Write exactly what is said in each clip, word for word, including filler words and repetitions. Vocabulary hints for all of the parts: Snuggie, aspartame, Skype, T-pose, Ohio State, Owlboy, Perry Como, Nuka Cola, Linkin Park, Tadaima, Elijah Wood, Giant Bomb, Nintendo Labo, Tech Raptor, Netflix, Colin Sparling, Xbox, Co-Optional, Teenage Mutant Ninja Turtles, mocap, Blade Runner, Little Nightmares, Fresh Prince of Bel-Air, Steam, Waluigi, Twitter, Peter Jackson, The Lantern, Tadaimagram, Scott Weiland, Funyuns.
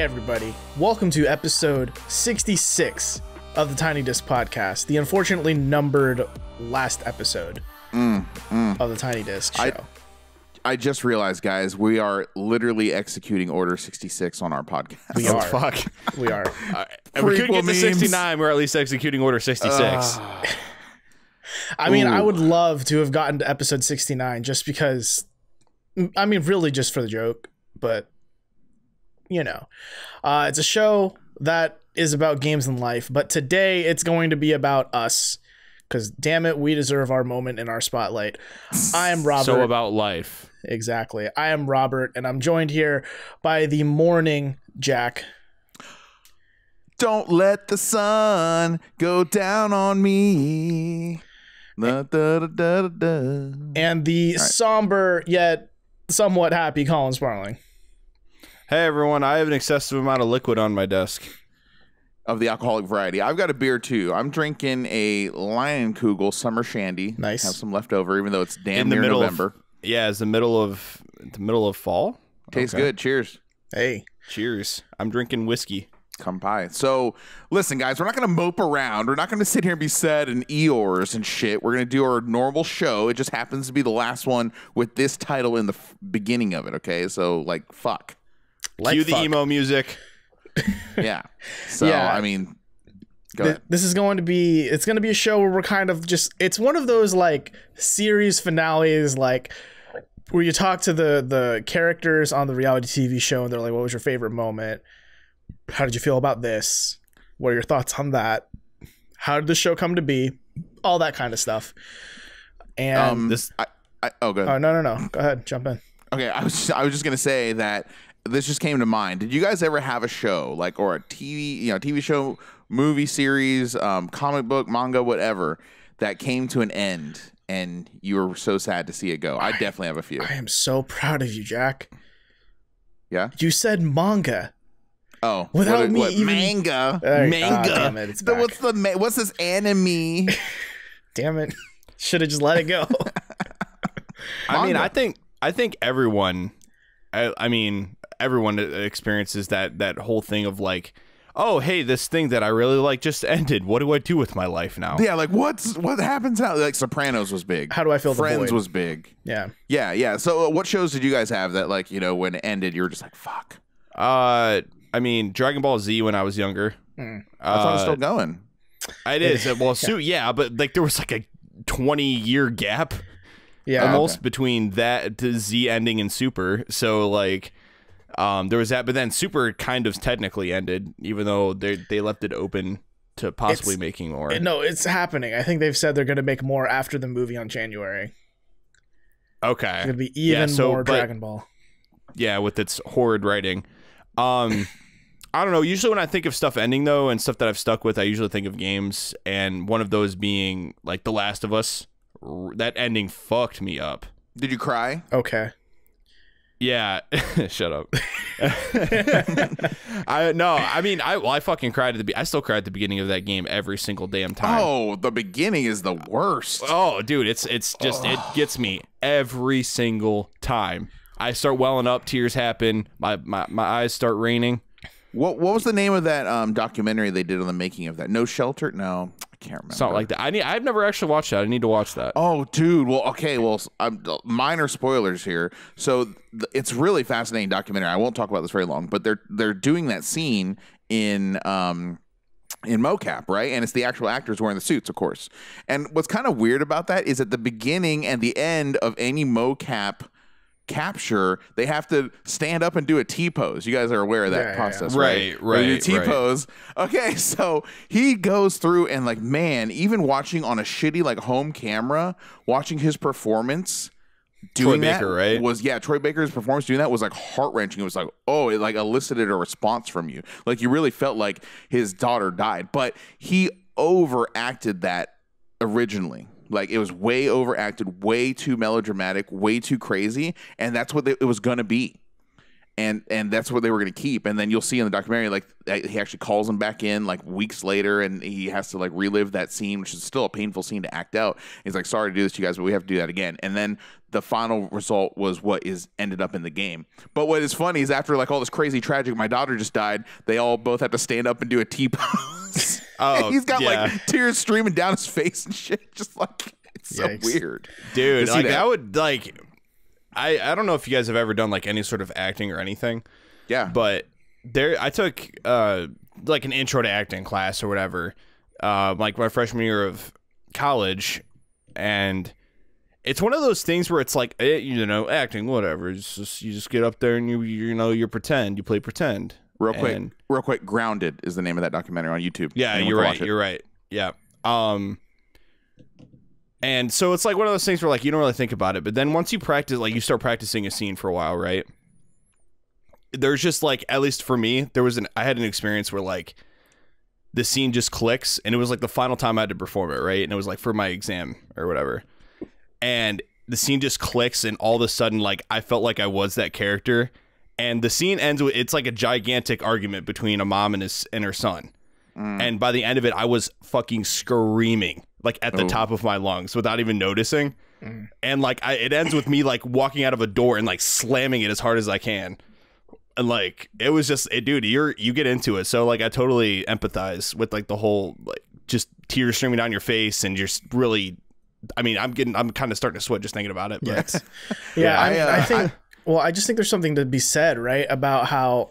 everybody. Welcome to episode sixty-six of the Tiny Disc Podcast, the unfortunately numbered last episode mm, mm. of the Tiny Disc Show. I, I just realized, guys, we are literally executing Order sixty-six on our podcast. We are. Fuck. We are. Uh, and we could get memes. to sixty-nine, we're at least executing Order sixty-six. Uh, I mean, ooh. I would love to have gotten to episode sixty-nine just because, I mean, really just for the joke, but, you know. Uh, it's a show that is about games and life, but today it's going to be about us, because, damn it, we deserve our moment in our spotlight. I am Robert. So about life. Exactly. I am Robert, and I'm joined here by the morning Jack. Don't let the sun go down on me. Da, da, da, da, da. And the right. somber yet somewhat happy Colin Sparling. Hey everyone, I have an excessive amount of liquid on my desk. Of the alcoholic variety. I've got a beer too. I'm drinking a Lion Kugel Summer Shandy. Nice. Have some left over, even though it's damn In near the middle November. Of, yeah, it's the middle of the middle of fall. Tastes okay. good. Cheers. Hey. Cheers. I'm drinking whiskey. Come by. So listen, guys, we're not going to mope around. We're not going to sit here and be sad and Eeyores and shit. We're going to do our normal show. It just happens to be the last one with this title in the f beginning of it. Okay. So like, fuck. Like, Cue the fuck. emo music. Yeah. So, yeah. I mean, go Th ahead. This is going to be, it's going to be a show where we're kind of just, it's one of those like series finales, like where you talk to the, the characters on the reality T V show and they're like, what was your favorite moment? How did you feel about this? What are your thoughts on that? How did the show come to be? All that kind of stuff. And um, this, I, I, oh, go ahead. Oh, no, no, no. Go ahead, jump in. Okay, I was, just, I was just gonna say that this just came to mind. Did you guys ever have a show like, or a T V, you know, T V show, movie series, um, comic book, manga, whatever, that came to an end and you were so sad to see it go? I, I definitely have a few. I am so proud of you, Jack. Yeah. You said manga. Oh, without what, me what, even... manga, right. manga. Oh, damn it, it's the, what's the what's this anime? Damn it! Should have just let it go. I mean, I think I think everyone, I, I mean, everyone experiences that that whole thing of like, oh, hey, this thing that I really like just ended. What do I do with my life now? Yeah, like what's what happens now? Like Sopranos was big. How do I feel? Friends the void? was big. Yeah, yeah, yeah. So, uh, what shows did you guys have that like you know when it ended you were just like fuck? Uh. I mean, Dragon Ball Z when I was younger. Mm. Uh, I thought it was still going. It is. Well, so, yeah, but like there was like a twenty year gap yeah, almost okay. between that to Z ending and Super. So like um, there was that. But then Super kind of technically ended, even though they, they left it open to possibly it's, making more. No, it's happening. I think they've said they're going to make more after the movie on January. Okay. It's going to be even yeah, so, more but, Dragon Ball. Yeah, with its horrid writing. Um, I don't know. Usually when I think of stuff ending, though, and stuff that I've stuck with, I usually think of games, and one of those being, like, The Last of Us. That ending fucked me up. Did you cry? Okay. Yeah. Shut up. I No, I mean, I, well, I fucking cried at the be I still cry at the beginning of that game every single damn time. Oh, the beginning is the worst. Oh, dude, it's, it's just, oh. it gets me every single time. I start welling up, tears happen, my, my, my eyes start raining. What what was the name of that um, documentary they did on the making of that? No Shelter? No, I can't remember. It's not like that. I need, I've never actually watched that. I need to watch that. Oh, dude. Well, okay. Well, I'm, minor spoilers here. So it's really fascinating documentary. I won't talk about this very long, but they're they're doing that scene in um, in mocap, right? And it's the actual actors wearing the suits, of course. And what's kind of weird about that is at the beginning and the end of any mocap capture, they have to stand up and do a T-pose. You guys are aware of that yeah, process, yeah. right? Right, right. They do T-pose. Right. Okay, so he goes through and like, man, even watching on a shitty like home camera, watching his performance doing Troy that Baker, right? was yeah, Troy Baker's performance doing that was like heart wrenching. It was like, oh, it like elicited a response from you. Like you really felt like his daughter died, but he overacted that originally. Like, it was way overacted, way too melodramatic, way too crazy, and that's what it was going to be. And and that's what they were going to keep. And then you'll see in the documentary, like, he actually calls him back in, like, weeks later, and he has to, like, relive that scene, which is still a painful scene to act out. He's like, sorry to do this to you guys, but we have to do that again. And then the final result was what is ended up in the game. But what is funny is after, like, all this crazy tragic, my daughter just died, they all both have to stand up and do a T-pose. Oh, and he's got, yeah. like, tears streaming down his face and shit. Just, like, it's Yikes. so weird. Dude, like, that. I would, like... I, I don't know if you guys have ever done, like, any sort of acting or anything. Yeah. But there, I took, uh, like, an intro to acting class or whatever, uh, like, my freshman year of college. And it's one of those things where it's like, it, you know, acting, whatever. It's just, you just get up there and, you you know, you pretend. You play pretend. Real quick. And, real quick, Grounded is the name of that documentary on YouTube. Yeah, you're right. You're right. Yeah. Um. And so it's like one of those things where, like, you don't really think about it. But then once you practice, like, you start practicing a scene for a while, right? There's just, like, at least for me, there was an, I had an experience where, like, the scene just clicks. And it was, like, the final time I had to perform it, right? And it was, like, for my exam or whatever. And the scene just clicks. And all of a sudden, like, I felt like I was that character. And the scene ends with, it's like a gigantic argument between a mom and his and her son. Mm. And by the end of it, I was fucking screaming, like, at the Ooh. top of my lungs without even noticing. Mm. And, like, I, it ends with me, like, walking out of a door and, like, slamming it as hard as I can. And, like, it was just, it, dude, you're, you get into it. So, like, I totally empathize with, like, the whole, like, just tears streaming down your face. And you're really, I mean, I'm getting, I'm kind of starting to sweat just thinking about it. But. Yeah. yeah I, mean, I, uh, I think, I, well, I just think there's something to be said, right, about how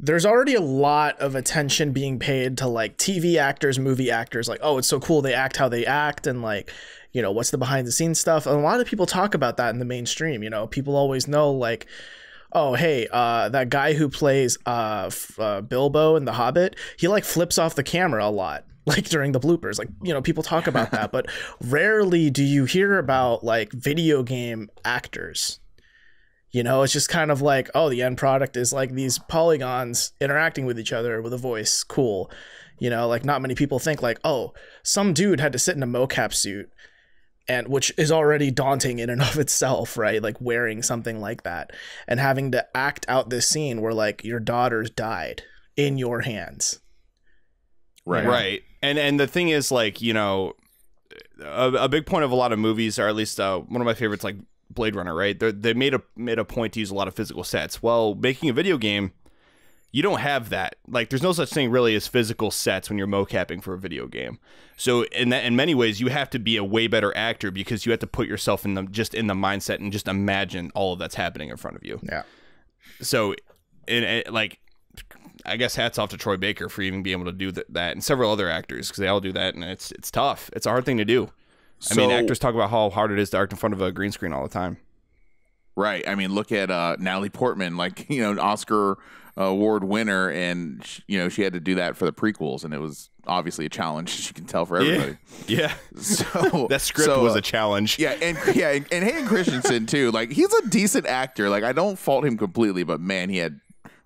there's already a lot of attention being paid to, like, T V actors, movie actors. Like, oh, it's so cool they act how they act, and, like, you know, what's the behind-the-scenes stuff? And a lot of people talk about that in the mainstream, you know. People always know, like, oh, hey, uh, that guy who plays uh, uh, Bilbo in The Hobbit, he, like, flips off the camera a lot, like, during the bloopers. Like, you know, people talk about that, but rarely do you hear about, like, video game actors. You know, it's just kind of like, oh, the end product is, like, these polygons interacting with each other with a voice. Cool. You know, like, not many people think, like, oh, some dude had to sit in a mocap suit, and which is already daunting in and of itself, right? Like, wearing something like that and having to act out this scene where, like, your daughters died in your hands. Right. You know? Right. And and the thing is, like, you know, a, a big point of a lot of movies, or at least uh, one of my favorites, like, Blade Runner, right? They're, they made a made a point to use a lot of physical sets. Well, making a video game, you don't have that. Like, there's no such thing really as physical sets when you're mocapping for a video game. So in that, in many ways, you have to be a way better actor because you have to put yourself in the just in the mindset and just imagine all of that's happening in front of you. Yeah. So, and, and like, I guess hats off to Troy Baker for even being able to do th that, and several other actors, because they all do that, and it's it's tough. It's a hard thing to do. I so, mean, actors talk about how hard it is to act in front of a green screen all the time. Right. I mean, look at uh, Natalie Portman, like, you know, an Oscar award winner. And, she, you know, she had to do that for the prequels. And it was obviously a challenge, as you can tell, for everybody. Yeah. yeah. So that script so, was uh, a challenge. Yeah. And yeah, and, and Hayden Christensen, too. Like, he's a decent actor. Like, I don't fault him completely, but, man, he had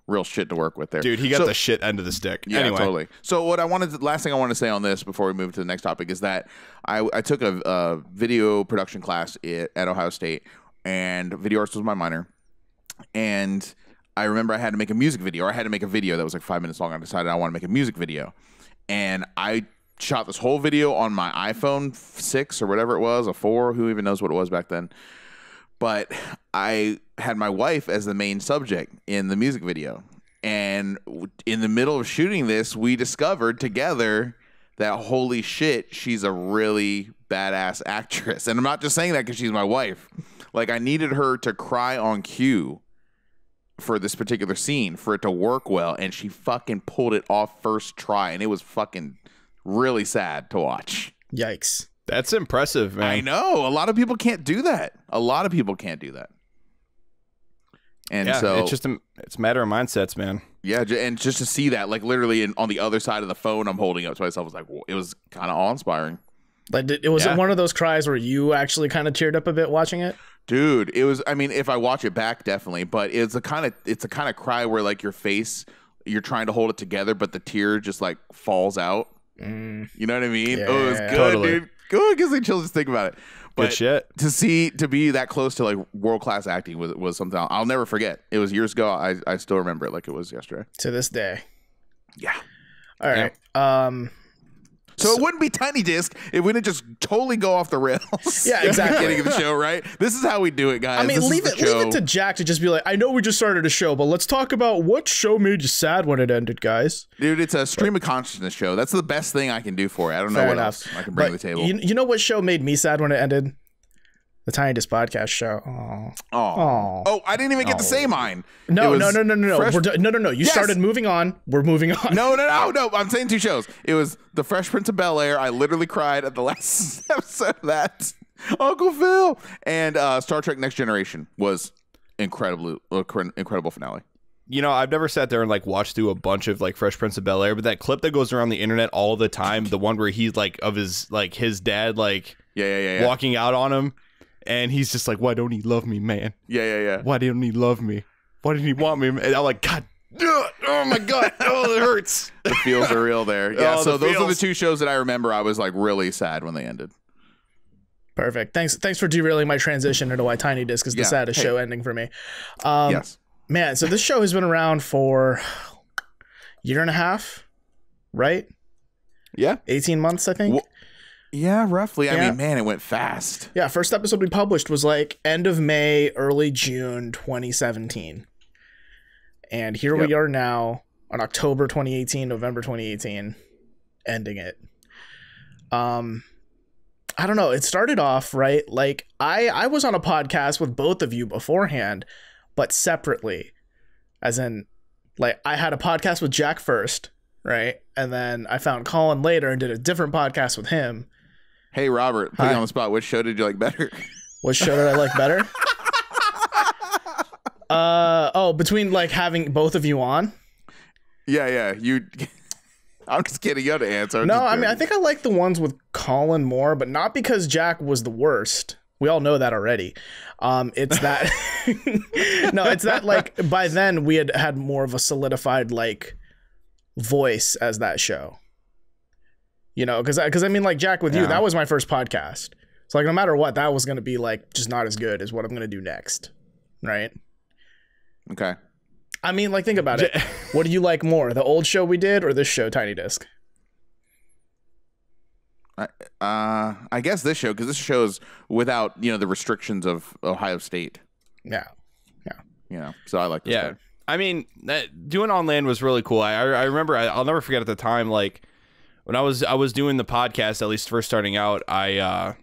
real shit to work with there. Dude, he got so, the shit end of the stick. Yeah, anyway. Totally. So what I wanted, to, last thing I want to say on this before we move to the next topic is that I, I took a, a video production class at, at Ohio State, and video arts was my minor. And I remember I had to make a music video. Or I had to make a video that was like five minutes long. I decided I want to make a music video. And I shot this whole video on my iPhone six or whatever it was, a four, who even knows what it was back then. But I had my wife as the main subject in the music video. And in the middle of shooting this, we discovered together that, holy shit, she's a really badass actress. And I'm not just saying that because she's my wife. Like, I needed her to cry on cue for this particular scene for it to work well. And she fucking pulled it off first try. And it was fucking really sad to watch. Yikes. That's impressive, man. I know. A lot of people can't do that. A lot of people can't do that. And yeah, so it's just a, it's a matter of mindsets, man. Yeah, and just to see that, like, literally in, on the other side of the phone, I'm holding up to myself. I was like, well, it was kind of awe-inspiring. Like, it was yeah. one of those cries where you actually kind of teared up a bit watching it, dude. It was. I mean, if I watch it back, definitely. But it's a kind of it's a kind of cry where, like, your face, you're trying to hold it together, but the tear just, like, falls out. Mm. You know what I mean? Yeah, it was good, totally. dude. oh, it gives me chills just think about it. But good shit. To see, to be that close to like world class acting was was something I'll, I'll never forget. It was years ago. I I still remember it like it was yesterday. To this day. Yeah. All right. Yeah. Um. So, so it wouldn't be Tiny Disc. It wouldn't just totally go off the rails. Yeah, exactly. Getting the show right. This is how we do it, guys. I mean, this leave it show. leave it to Jack to just be like, I know we just started a show, but let's talk about what show made you sad when it ended, guys. Dude, it's a stream of consciousness show. That's the best thing I can do for it. I don't Fair know what enough. else I can bring but to the table. You, you know what show made me sad when it ended? The Tiny Disc Podcast Show. Aww. Aww. Oh, I didn't even get Aww. to say mine. No, no, no, no, no, Fresh... We're no, no, no. You yes. started moving on. We're moving on. No, no, no, no. I'm saying two shows. It was The Fresh Prince of Bel-Air. I literally cried at the last episode of that. Uncle Phil. And uh, Star Trek Next Generation was incredibly, incredible finale. You know, I've never sat there and like watched through a bunch of like Fresh Prince of Bel-Air, but that clip that goes around the internet all the time, the one where he's like of his like his dad like yeah, yeah, yeah, yeah. walking out on him. And he's just like, why don't he love me, man? Yeah, yeah, yeah. Why didn't he love me? Why didn't he want me? And I'm like, God, oh my God, oh, it hurts. The feels are real there. Yeah, oh, so the those feels. are the two shows that I remember I was like really sad when they ended. Perfect. Thanks Thanks for derailing my transition into why Tiny Disc is the yeah. saddest hey. show ending for me. Um, yes. Man, so this show has been around for a year and a half, right? Yeah. eighteen months, I think. Well, yeah, roughly. Yeah. I mean, man, it went fast. Yeah, first episode we published was like end of May, early June twenty seventeen. And here yep. we are now on October twenty eighteen, November twenty eighteen, ending it. Um, I don't know. It started off, right? Like, I, I was on a podcast with both of you beforehand, but separately. As in, like, I had a podcast with Jack first, right? And then I found Colin later and did a different podcast with him. Hey, Robert, put you on the spot. Which show did you like better? Which show did I like better? uh Oh, between like having both of you on? Yeah, yeah. You. I'm just kidding. You have to answer. I'm no, I mean, I think I like the ones with Colin more, but not because Jack was the worst. We all know that already. Um, it's that. No, it's that like by then we had had more of a solidified like voice as that show. You know, because I, because I mean, like Jack, with yeah. you, that was my first podcast. So like, no matter what, that was going to be like just not as good as what I'm going to do next, right? Okay. I mean, like, think about it. What do you like more, the old show we did or this show, Tiny Disc? I, uh, I guess this show, because this show is without, you know, the restrictions of Ohio State. Yeah, yeah, you know. So I like this yeah. Guy. I mean, that, doing On Land was really cool. I I remember I, I'll never forget at the time like. When I was I was doing the podcast, at least first starting out, I uh,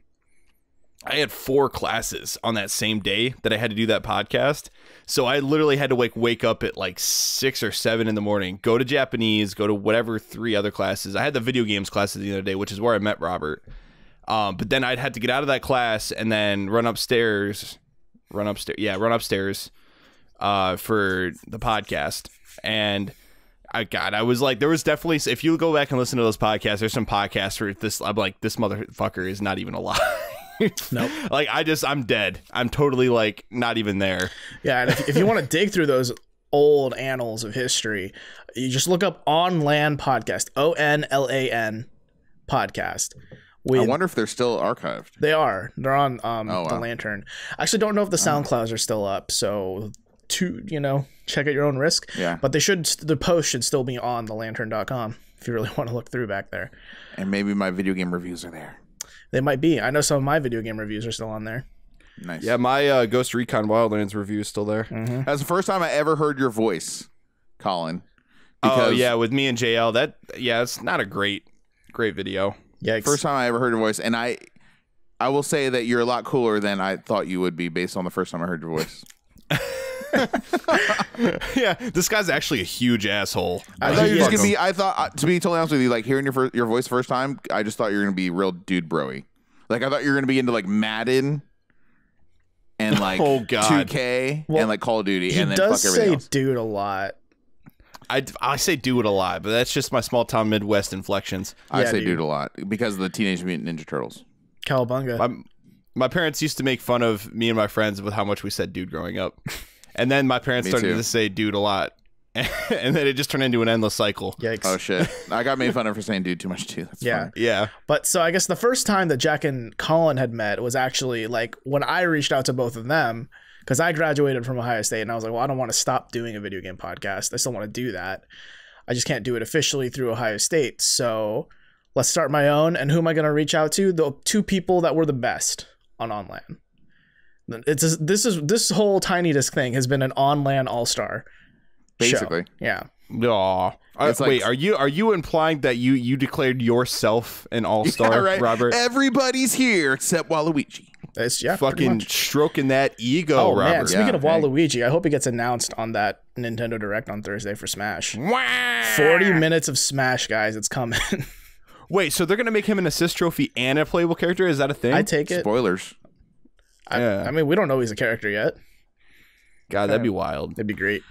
I had four classes on that same day that I had to do that podcast. So I literally had to wake wake up at like six or seven in the morning, go to Japanese, go to whatever three other classes. I had the video games classes the other day, which is where I met Robert. Um, but then I'd had to get out of that class and then run upstairs, run upstairs, yeah, run upstairs uh, for the podcast and. I God, I was like, there was definitely, if you go back and listen to those podcasts, there's some podcasts where this, I'm like, this motherfucker is not even alive. Nope. Like, I just, I'm dead. I'm totally, like, not even there. Yeah, and if, if you want to dig through those old annals of history, you just look up On Land Podcast, O N L A N Podcast. With, I wonder if they're still archived. They are. They're on um, oh, wow. the Lantern. I actually don't know if the SoundClouds are still up, so... to you know check at your own risk, yeah, but they should the post should still be on the lantern dot com if you really want to look through back there. And maybe my video game reviews are there. They might be. I know some of my video game reviews are still on there. Nice. Yeah, my uh, Ghost Recon Wildlands review is still there. Mm-hmm. That's the first time I ever heard your voice, Colin. Oh yeah, with me and J L, that yeah it's not a great great video. Yeah, first time I ever heard your voice, and I I will say that you're a lot cooler than I thought you would be based on the first time I heard your voice. Yeah, this guy's actually a huge asshole. I thought you were gonna be. I thought, to be totally honest with you, like hearing your first, your voice first time, I just thought you were gonna be real dude broy. Like I thought you were gonna be into like Madden and like oh god, two K well, and like Call of Duty. He and then does fuck say else. dude a lot. I, I say dude a lot, but that's just my small town Midwest inflections. Yeah, I say dude. dude a lot because of the Teenage Mutant Ninja Turtles. Cowabunga. I'm, My parents used to make fun of me and my friends with how much we said dude growing up. And then my parents me started too. to say dude a lot. and then it just turned into an endless cycle. Yikes. Oh, shit. I got made fun of for saying dude too much, too. That's yeah. Funny. Yeah. But so I guess the first time that Jack and Colin had met was actually like when I reached out to both of them, because I graduated from Ohio State and I was like, well, I don't want to stop doing a video game podcast. I still want to do that. I just can't do it officially through Ohio State. So let's start my own. And who am I going to reach out to? The two people that were the best on On Land. It's a, this is this whole Tiny Disc thing has been an On Land all-star. Basically, show. Yeah. Aww. Uh, like, wait, are you are you implying that you you declared yourself an all-star, yeah, right? Robert? Everybody's here except Waluigi. It's, yeah, fucking stroking that ego, oh, Robert. Man. Speaking yeah, of Waluigi, hey. I hope he gets announced on that Nintendo Direct on Thursday for Smash. Wah! Forty minutes of Smash, guys. It's coming. Wait, so they're gonna make him an assist trophy and a playable character? Is that a thing? I take it. Spoilers. I, yeah. I mean, we don't know he's a character yet. God, that'd be wild. That'd be great.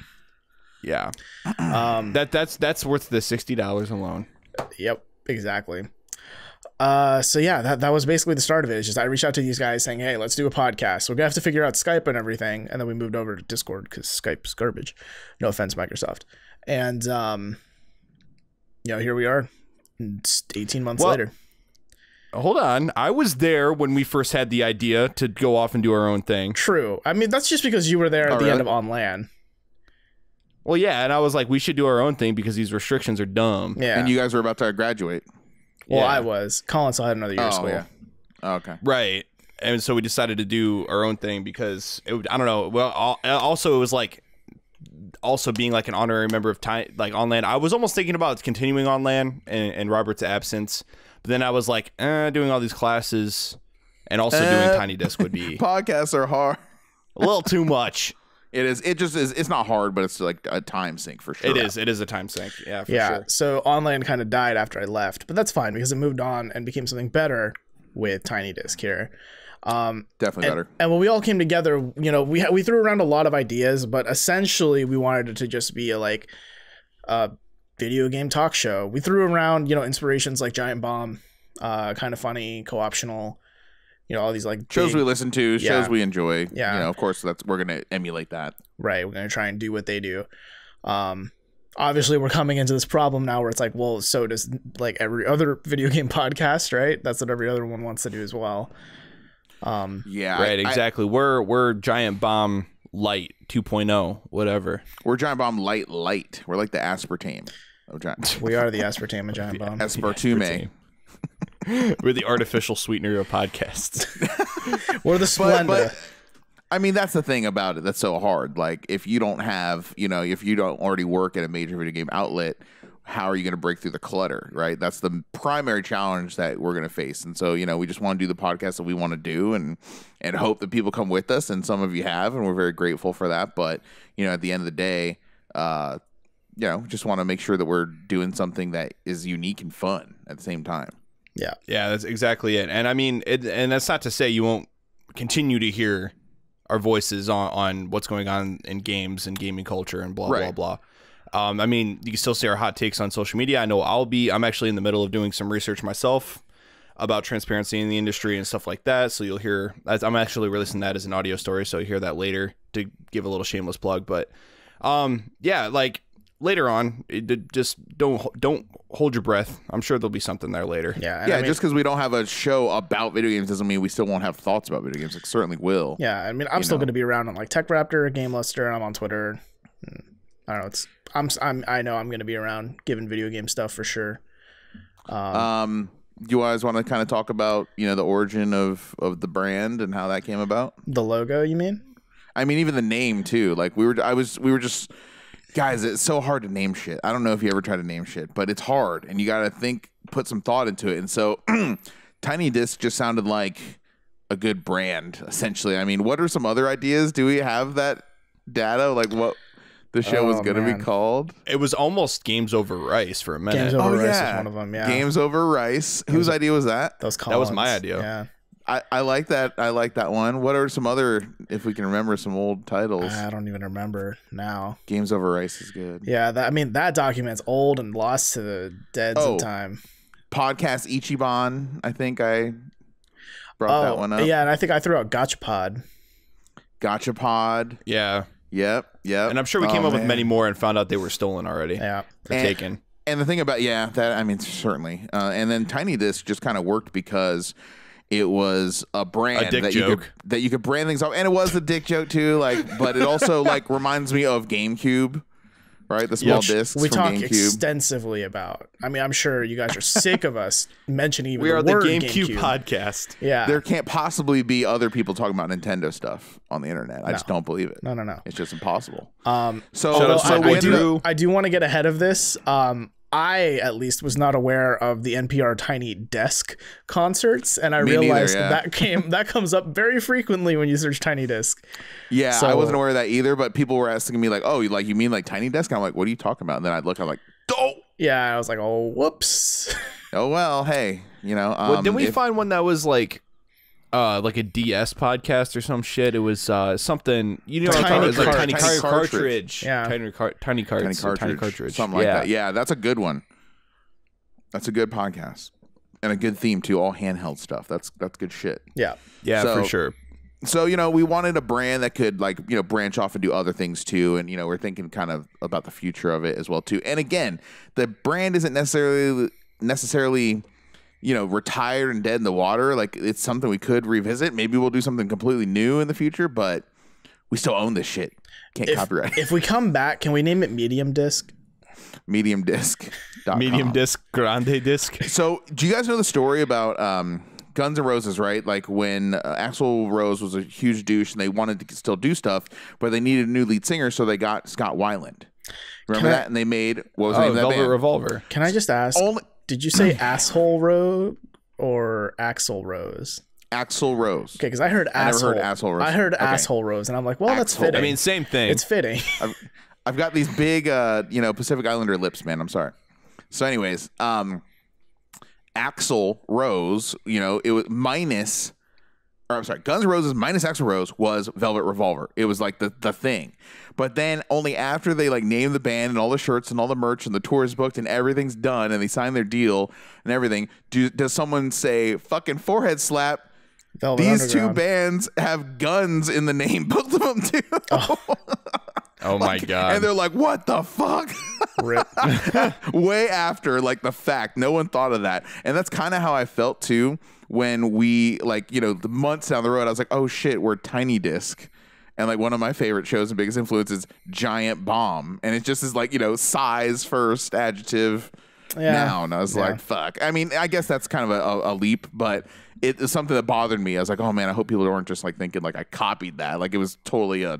Yeah, um, that that's that's worth the sixty dollars alone. Yep, exactly. Uh, so yeah, that that was basically the start of it. It's just I reached out to these guys saying, "Hey, let's do a podcast." We're gonna have to figure out Skype and everything, and then we moved over to Discord because Skype's garbage. No offense, Microsoft. And um, you know, here we are, it's eighteen months well, later. Hold on, I was there when we first had the idea to go off and do our own thing. True. I mean, that's just because you were there at oh, the really? end of On Land. Well, yeah, and I was like, we should do our own thing because these restrictions are dumb. Yeah. And you guys were about to graduate. Well, yeah. I was. Colin still had another year oh, of school. Yeah. Oh, okay. Right. And so we decided to do our own thing because, it would, I don't know, well, also it was like, also being like an honorary member of time, like On Land. I was almost thinking about continuing On Land and, and Robert's absence, but then I was like, eh, doing all these classes and also uh, doing Tiny Disc would be... Podcasts are hard. A little too much. It is. It just is. It's not hard, but it's like a time sink for sure. It is. It is a time sink. Yeah. For yeah. Sure. So On Land kind of died after I left, but that's fine because it moved on and became something better with Tiny Disc here. Um, Definitely and, better. And when we all came together, you know, we we threw around a lot of ideas, but essentially we wanted it to just be a, like a video game talk show. We threw around, you know, inspirations like Giant Bomb, uh, Kind of Funny, co-optional. You know, all these like shows big, we listen to, shows yeah. we enjoy. Yeah. You know, of course, that's we're going to emulate that. Right. We're going to try and do what they do. Um, obviously, we're coming into this problem now where it's like, well, so does like every other video game podcast, right? That's what every other one wants to do as well. Um, yeah. Right. I, exactly. I, we're we're Giant Bomb Light two point oh, whatever. We're Giant Bomb Light Light. We're like the aspartame of Giant. We are the aspartame of Giant Bomb. Aspartame. We're the artificial sweetener of podcasts. We're the Splenda. But, but, I mean, that's the thing about it. That's so hard. Like, if you don't have, you know, if you don't already work at a major video game outlet, how are you going to break through the clutter, right? That's the primary challenge that we're going to face. And so, you know, we just want to do the podcast that we want to do and and hope that people come with us. And some of you have, and we're very grateful for that. But, you know, at the end of the day, uh, you know, just want to make sure that we're doing something that is unique and fun at the same time. Yeah, yeah, that's exactly it. And I mean, it, and that's not to say you won't continue to hear our voices on, on what's going on in games and gaming culture and blah, right. blah, blah. Um, I mean, you can still see our hot takes on social media. I know I'll be, I'm actually in the middle of doing some research myself about transparency in the industry and stuff like that. So you'll hear, I'm actually releasing that as an audio story. So you hear that later to give a little shameless plug. But um, yeah, like. Later on, it, just don't don't hold your breath. I'm sure there'll be something there later. Yeah, yeah. I mean, just because we don't have a show about video games doesn't mean we still won't have thoughts about video games. It certainly will. Yeah, I mean, I'm still going to be around on like Tech Raptor, Game Luster, and I'm on Twitter. I don't know. It's I'm I'm I know I'm going to be around giving video game stuff for sure. Um, um you guys want to kind of talk about you know the origin of of the brand and how that came about? The logo, you mean? I mean, even the name too. Like we were, I was, we were just. Guys, it's so hard to name shit. I don't know if you ever try to name shit, but it's hard, and you gotta think, put some thought into it. And so, Tiny Disc just sounded like a good brand, essentially. I mean, what are some other ideas? Do we have that data? Like what the show oh, was gonna man. be called? It was almost Games Over Rice for a minute. Games Over oh, Rice yeah. is one of them. Yeah. Games Over Rice. Whose was, idea was that? That was Collins. That was my idea. Yeah. I, I like that. I like that one. What are some other, if we can remember, some old titles? I don't even remember now. Games Over Rice is good. Yeah, that, I mean, that document's old and lost to the deads oh, of time. Podcast Ichiban, I think I brought oh, that one up. Yeah, and I think I threw out Gotchapod. Gotchapod. Yeah. Yep, yep. And I'm sure we came oh, up man. with many more and found out they were stolen already. Yeah. Or and, taken. And the thing about, yeah, that, I mean, certainly. Uh, and then Tiny Disc just kind of worked because it was a brand a dick that, joke. You could, that you could brand things off. And it was a dick joke, too. Like, But it also, like, reminds me of GameCube. Right, the small yeah, discs. We from talk GameCube. extensively about. I mean, I'm sure you guys are sick of us mentioning. Even we are the, word the GameCube, GameCube podcast. Yeah, there can't possibly be other people talking about Nintendo stuff on the internet. No. I just don't believe it. No, no, no. It's just impossible. Um, so, so, so I, I do. I do want to get ahead of this. Um, I at least was not aware of the N P R Tiny Disc concerts, and I Me realized neither, yeah. that came that comes up very frequently when you search Tiny Disc. Yeah, so, I wasn't aware of that either, but people were asking me like, "Oh, you like you mean like Tiny Disc?" And I'm like, "What are you talking about?" And then I look, I'm like, "Oh, yeah." I was like, "Oh, whoops." Oh well, hey, you know. Um, well, didn't we if, find one that was like, uh, like a D S podcast or some shit? It was uh something you know, tiny, it was like tiny, tiny cartridge. cartridge, yeah, tiny car tiny, carts, tiny cartridge, tiny cartridge, something yeah. like that. Yeah, that's a good one. That's a good podcast and a good theme too. All handheld stuff. That's that's good shit. Yeah, yeah, so, for sure. So you know, we wanted a brand that could like you know branch off and do other things too, and you know, we're thinking kind of about the future of it as well too. And again, the brand isn't necessarily necessarily. you know, retired and dead in the water. Like, it's something we could revisit. Maybe we'll do something completely new in the future, but we still own this shit. Can't if, copyright it. If we come back, can we name it Medium Disc? Medium Disc. Medium Disc, Grande Disc. So, do you guys know the story about um, Guns N' Roses, right? Like, when uh, Axl Rose was a huge douche and they wanted to still do stuff, but they needed a new lead singer, so they got Scott Weiland. Remember I, that? And they made, what was oh, the name Velvet of that band? Revolver. Can I just ask? Only Did you say asshole Rose or Axl Rose? Axl Rose. Okay, because I heard asshole. I never heard asshole Rose. I heard okay. asshole Rose, and I'm like, well, Axl. That's fitting. I mean, same thing. It's fitting. I've, I've got these big, uh, you know, Pacific Islander lips, man. I'm sorry. So, anyways, um, Axl Rose. You know, it was minus. Or I'm sorry, Guns N' Roses minus Axl Rose was Velvet Revolver. It was like the the thing. But then only after they like named the band and all the shirts and all the merch and the tour is booked and everything's done and they signed their deal and everything, do, does someone say fucking forehead slap? Velvet These two bands have guns in the name, both of them too. Oh, oh like, my god! And they're like, "What the fuck?" Rip. Way after like the fact, no one thought of that, and that's kind of how I felt too. When we like, you know, the months down the road, I was like, oh shit, we're Tiny Disc. And like one of my favorite shows and biggest influence is Giant Bomb. And it just is like, you know, size first adjective yeah. noun. I was yeah. like, fuck. I mean, I guess that's kind of a, a leap, but it is something that bothered me. I was like, oh man, I hope people aren't just like thinking like I copied that. Like it was totally a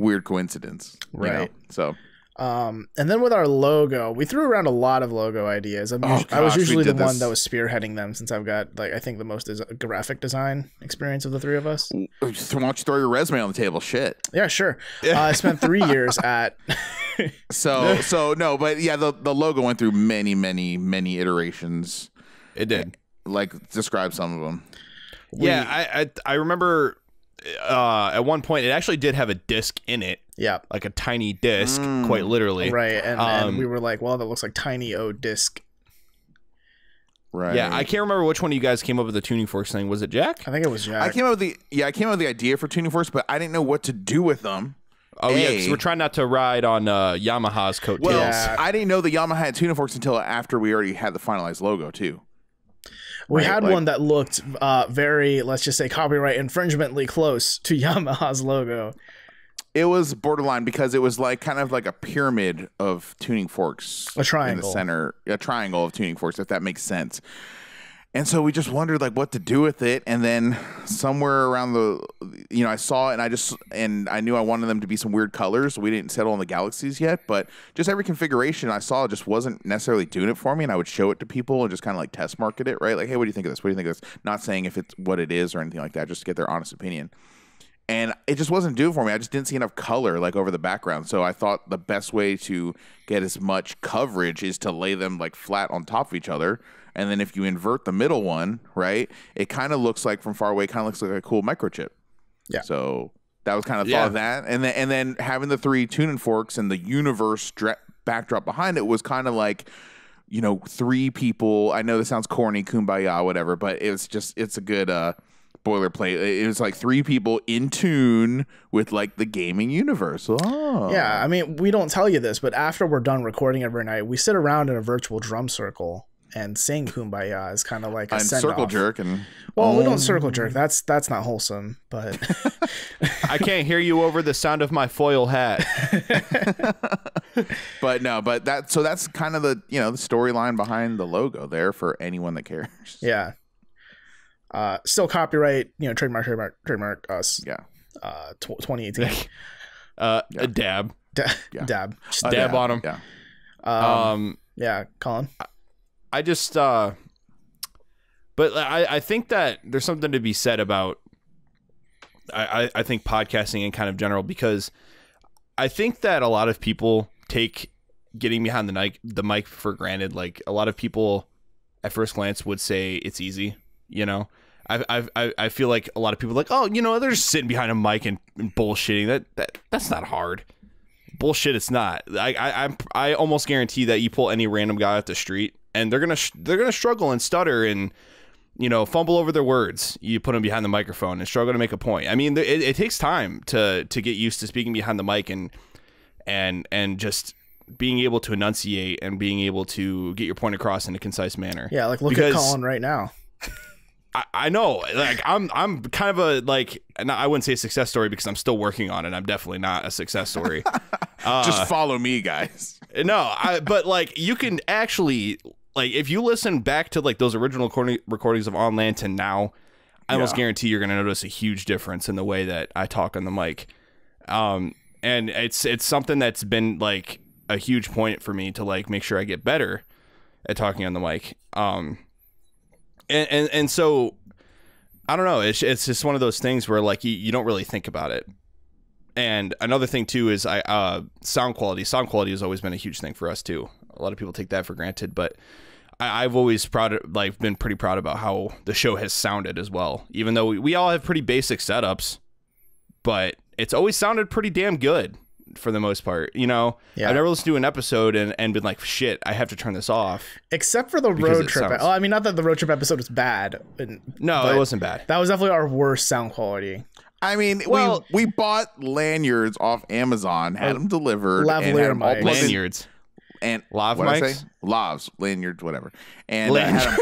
weird coincidence. Right. You know? So. Um, and then with our logo, we threw around a lot of logo ideas. I'm oh, gosh, I was usually the this. one that was spearheading them since I've got, like, I think the most is a graphic design experience of the three of us. Just want you to throw your resume on the table. Shit. Yeah, sure. uh, I spent three years at. so, so no, but yeah, the, the logo went through many, many, many iterations. It did. Like, describe some of them. Yeah, we, I, I, I remember. Uh, at one point, it actually did have a disc in it. Yeah, like a tiny disc, mm. quite literally. Right, and, um, and we were like, "Well, that looks like tiny O disc." Right. Yeah, I can't remember which one of you guys came up with the tuning forks thing. Was it Jack? I think it was Jack. I came up with the yeah, I came up with the idea for tuning forks, but I didn't know what to do with them. Oh a. yeah, because we're trying not to ride on uh, Yamaha's coattails. Well, yeah. I didn't know the Yamaha had tuning forks until after we already had the finalized logo too. We right, had like, one that looked uh, very, let's just say, copyright infringemently close to Yamaha's logo. It was borderline because it was like kind of like a pyramid of tuning forks. A triangle. In the center, a triangle of tuning forks, if that makes sense. And so we just wondered like what to do with it. And then somewhere around the, you know, I saw it and I just, and I knew I wanted them to be some weird colors. We didn't settle on the galaxies yet, but just every configuration I saw just wasn't necessarily doing it for me. And I would show it to people and just kind of like test market it, right? Like, hey, what do you think of this? What do you think of this? Not saying if it's what it is or anything like that, just to get their honest opinion. And it just wasn't doing for me. I just didn't see enough color like over the background. So I thought the best way to get as much coverage is to lay them like flat on top of each other. And then if you invert the middle one, right, it kind of looks like from far away, kind of looks like a cool microchip. Yeah. So that was kind of yeah. thought of that. And then, and then having the three tuning forks and the universe backdrop behind it was kind of like, you know, three people. I know this sounds corny, kumbaya, whatever, but it's just, it's a good uh, boilerplate. It was like three people in tune with like the gaming universe. Oh. Yeah, I mean, we don't tell you this, but after we're done recording every night, we sit around in a virtual drum circle and sing Kumbaya as kind of like a and send-off. Circle jerk and well, um, we don't circle jerk. That's that's not wholesome. But I can't hear you over the sound of my foil hat. But no, but that so that's kind of the you know the storyline behind the logo there for anyone that cares. Yeah. Uh, still copyright, you know, trademark, trademark, trademark us. Yeah. Uh, tw twenty eighteen. uh, yeah. A dab, da yeah. dab, Just a dab, dab on him. Yeah. Um, um. Yeah, Colin. I I just, uh, but I, I think that there's something to be said about, I, I think podcasting in kind of general, because I think that a lot of people take getting behind the mic, the mic for granted. Like a lot of people at first glance would say it's easy. You know, I, I, I feel like a lot of people are like, oh, you know, they're just sitting behind a mic and, and bullshitting that, that that's not hard. Bullshit. It's not. I, I, I almost guarantee that you pull any random guy off the street, and they're gonna sh they're gonna struggle and stutter and you know fumble over their words. You put them behind the microphone and struggle to make a point. I mean, it, it takes time to to get used to speaking behind the mic and and and just being able to enunciate and being able to get your point across in a concise manner. Yeah, like look because at Colin right now. I, I know, like I'm I'm kind of a like I wouldn't say a success story because I'm still working on it. I'm definitely not a success story. uh, Just follow me, guys. No, I, but like you can actually. Like, if you listen back to, like, those original recordings of On Land to now, I yeah. almost guarantee you're going to notice a huge difference in the way that I talk on the mic. Um, and it's it's something that's been, like, a huge point for me to, like, make sure I get better at talking on the mic. Um, and, and, and so, I don't know. It's, it's just one of those things where, like, you, you don't really think about it. And another thing, too, is I uh, sound quality. Sound quality has always been a huge thing for us, too. A lot of people take that for granted, but I, I've always proud, of, like, been pretty proud about how the show has sounded as well. Even though we, we all have pretty basic setups, but it's always sounded pretty damn good for the most part. You know, yeah. I've never listened to an episode and, and been like, shit, I have to turn this off. Except for the road trip. Sounds... Oh, I mean, not that the road trip episode was bad. No, it wasn't bad. That was definitely our worst sound quality. I mean, well, we we bought lanyards off Amazon, had them delivered, and had them all lanyards. And lav mics, lavs, lanyards, whatever. And uh, had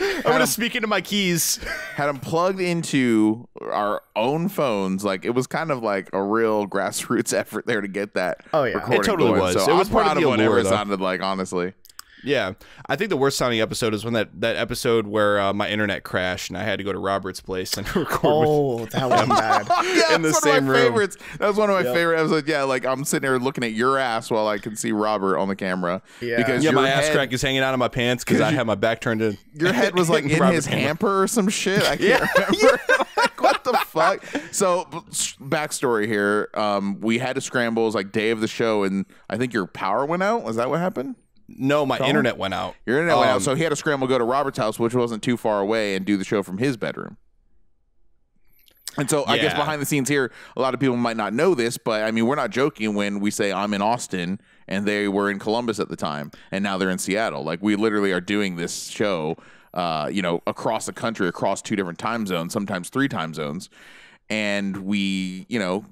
I'm gonna speak into my keys. Had them plugged into our own phones. Like it was kind of like a real grassroots effort there to get that. Oh yeah, it totally going. was. So it was I'm part proud of the whatever it sounded like, honestly. Yeah, I think the worst sounding episode is when that that episode where uh, my internet crashed and I had to go to Robert's place and record. Oh, with that was bad. Yeah, in the one same of my room. Favorites. That was one of my yep. favorite episodes. Yeah, like I'm sitting there looking at your ass while I can see Robert on the camera. Yeah, because yeah, my head, ass crack is hanging out of my pants because I have my back turned in. Your head was like in Robert's his camera. hamper or some shit. I can't yeah. remember. Yeah. Like, what the fuck? So backstory here, um, we had to scramble. It was like day of the show, and I think your power went out. Was that what happened? No, my Colin? internet went out. Your internet um, went out, so he had to scramble to go to Robert's house, which wasn't too far away, and do the show from his bedroom. And so yeah. I guess behind the scenes here, a lot of people might not know this, but, I mean, we're not joking when we say I'm in Austin, and they were in Columbus at the time, and now they're in Seattle. Like, we literally are doing this show, uh, you know, across the country, across two different time zones, sometimes three time zones. And we, you know,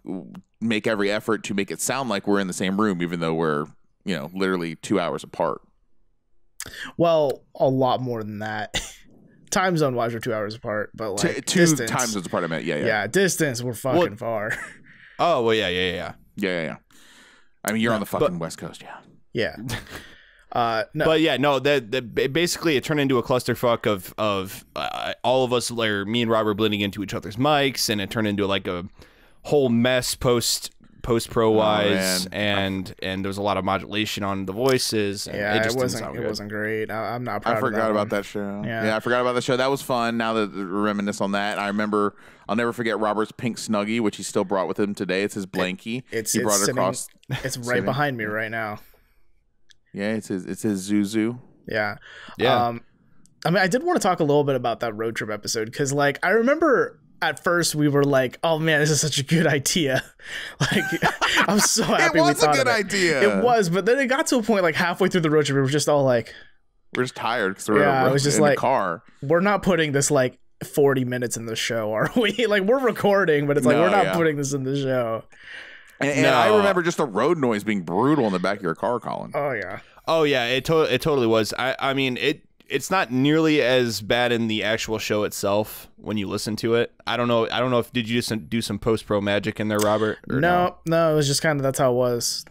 make every effort to make it sound like we're in the same room, even though we're... you know, literally two hours apart. Well, a lot more than that. Time zone wise, we're two hours apart, but like T two distance, time zones apart. I meant, yeah, yeah, yeah. Distance, we're fucking well, far. Oh well, yeah, yeah, yeah, yeah, yeah, yeah. I mean, you're no, on the fucking but, West Coast, yeah, yeah. Uh, no. But yeah, no. That basically it turned into a clusterfuck of of uh, all of us, like me and Rob, were blending into each other's mics, and it turned into like a whole mess post. post pro wise oh, and and there was a lot of modulation on the voices and yeah it, just it wasn't it good. wasn't great. I, I'm not proud I forgot of that about one. that show yeah. yeah I forgot about that show. That was fun. Now that I reminisce on that, I remember I'll never forget Robert's pink Snuggie, which he still brought with him today. It's his blankie. It's he it's brought it sitting, across it's right sitting. behind me right now. Yeah, it's his it's his Zuzu. Yeah, yeah. um I mean, I did want to talk a little bit about that road trip episode because like I remember at first, we were like, "Oh man, this is such a good idea!" Like, I'm so happy we thought of it. It was a good idea. It was, but then it got to a point like halfway through the road trip, we were just all like, "We're just tired because we're, yeah, we're it was just in like, the car. We're not putting this like forty minutes in the show, are we? Like, we're recording, but it's like, no, we're not yeah. putting this in the show. And, and no. I remember just the road noise being brutal in the back of your car, Colin. Oh, yeah. Oh, yeah, it, to it totally was. I, I mean, it it's not nearly as bad in the actual show itself when you listen to it. I don't know. I don't know if, did you just do some post-pro magic in there, Robert? No, no, no, it was just kind of, that's how it was.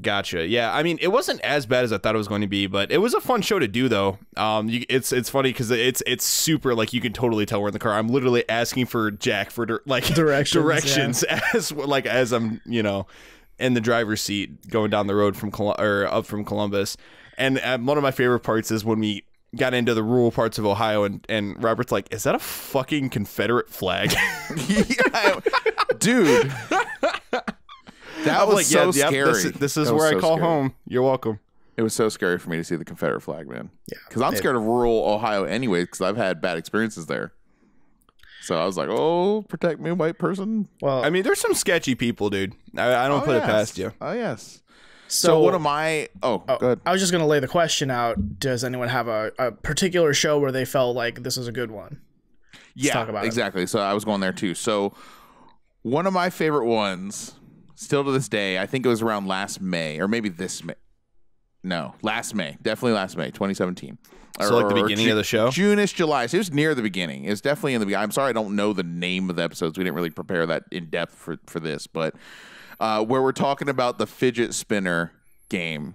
Gotcha. Yeah, I mean, it wasn't as bad as I thought it was going to be, but it was a fun show to do, though. Um, you, it's it's funny because it's it's super, like, you can totally tell we're in the car. I'm literally asking for Jack for di like directions, directions yeah. as like as I'm you know in the driver's seat going down the road from Col or up from Columbus. And uh, one of my favorite parts is when we got into the rural parts of Ohio, and and Robert's like, "Is that a fucking Confederate flag, yeah, dude?" That was like, so yeah, scary. Yep, this is, this is where I so call scary. home. You're welcome. It was so scary for me to see the Confederate flag, man. Yeah, because I'm it, scared of rural Ohio anyway, because I've had bad experiences there. So I was like, "Oh, protect me, white person." Well, I mean, there's some sketchy people, dude. I, I don't oh, put yes. it past you. Oh yes. So, so what am I? Oh, oh, good. I was just gonna lay the question out. Does anyone have a, a particular show where they felt like this was a good one? Let's yeah, talk about exactly. It. So I was going there too. So one of my favorite ones. Still to this day, I think it was around last May, or maybe this May. No, last May. Definitely last May, twenty seventeen. So or, like the beginning of the show? June-ish, July. So it was near the beginning. It was definitely in the beginning. I'm sorry I don't know the name of the episodes. We didn't really prepare that in depth for, for this. But uh, where we're talking about the fidget spinner game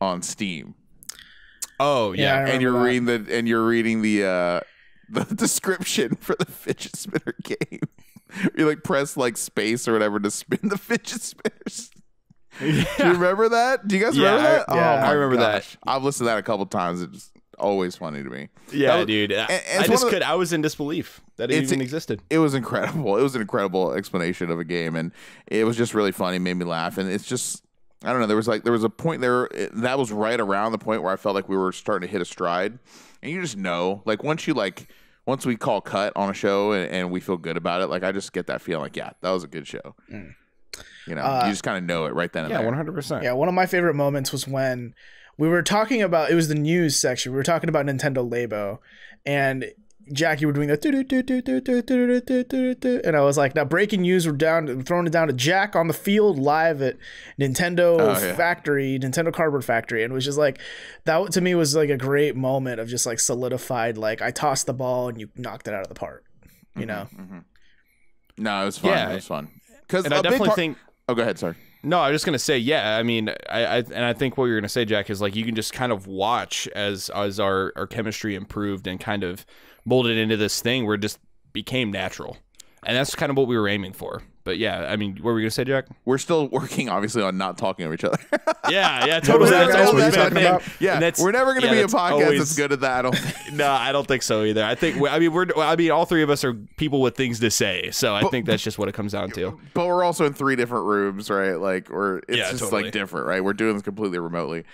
on Steam. Oh, yeah. yeah and, you're reading the, and you're reading the, uh, the description for the fidget spinner game. You like press like space or whatever to spin the fidget spinners. Yeah. Do you remember that? Do you guys yeah, remember that? I, yeah. Oh, I remember gosh. that. I've listened to that a couple times. It's always funny to me. Yeah, was, dude. And, and I just the, could. I was in disbelief that it even existed. It was incredible. It was an incredible explanation of a game, and it was just really funny. It made me laugh, and it's just I don't know. There was like there was a point there that was right around the point where I felt like we were starting to hit a stride, and you just know, like once you like. Once we call cut on a show and, and we feel good about it, like I just get that feeling like, yeah, that was a good show. Mm. You know, uh, you just kind of know it right then and yeah, there. Yeah, one hundred percent. Yeah, one of my favorite moments was when we were talking about, it was the news section, we were talking about Nintendo Labo, and Jack, you were doing that, and I was like, now breaking news, we're down, throwing it down to Jack on the field live at Nintendo oh, yeah. Factory, Nintendo Cardboard Factory, and it was just like, that to me was like a great moment of just like solidified, like I tossed the ball and you knocked it out of the park, you mm-hmm, know? Mm-hmm. No, it was fun. Yeah. It was fun. Because I definitely think. Oh, go ahead. Sorry. No, I was just gonna say, yeah. I mean, I, I and I think what you're gonna say, Jack, is like you can just kind of watch as as our our chemistry improved and kind of molded into this thing where it just became natural, and that's kind of what we were aiming for. But yeah, I mean, what were we gonna say, Jack? We're still working, obviously, on not talking to each other. yeah, yeah, totally. That's that's what talking about? Yeah, and that's, we're never gonna yeah, be a podcast always... that's good at that. I don't think. No, I don't think so either. I think we, I mean we're I mean all three of us are people with things to say, so I but, think that's just what it comes down to. But we're also in three different rooms, right? Like, or it's yeah, just totally. like different, right? We're doing this completely remotely,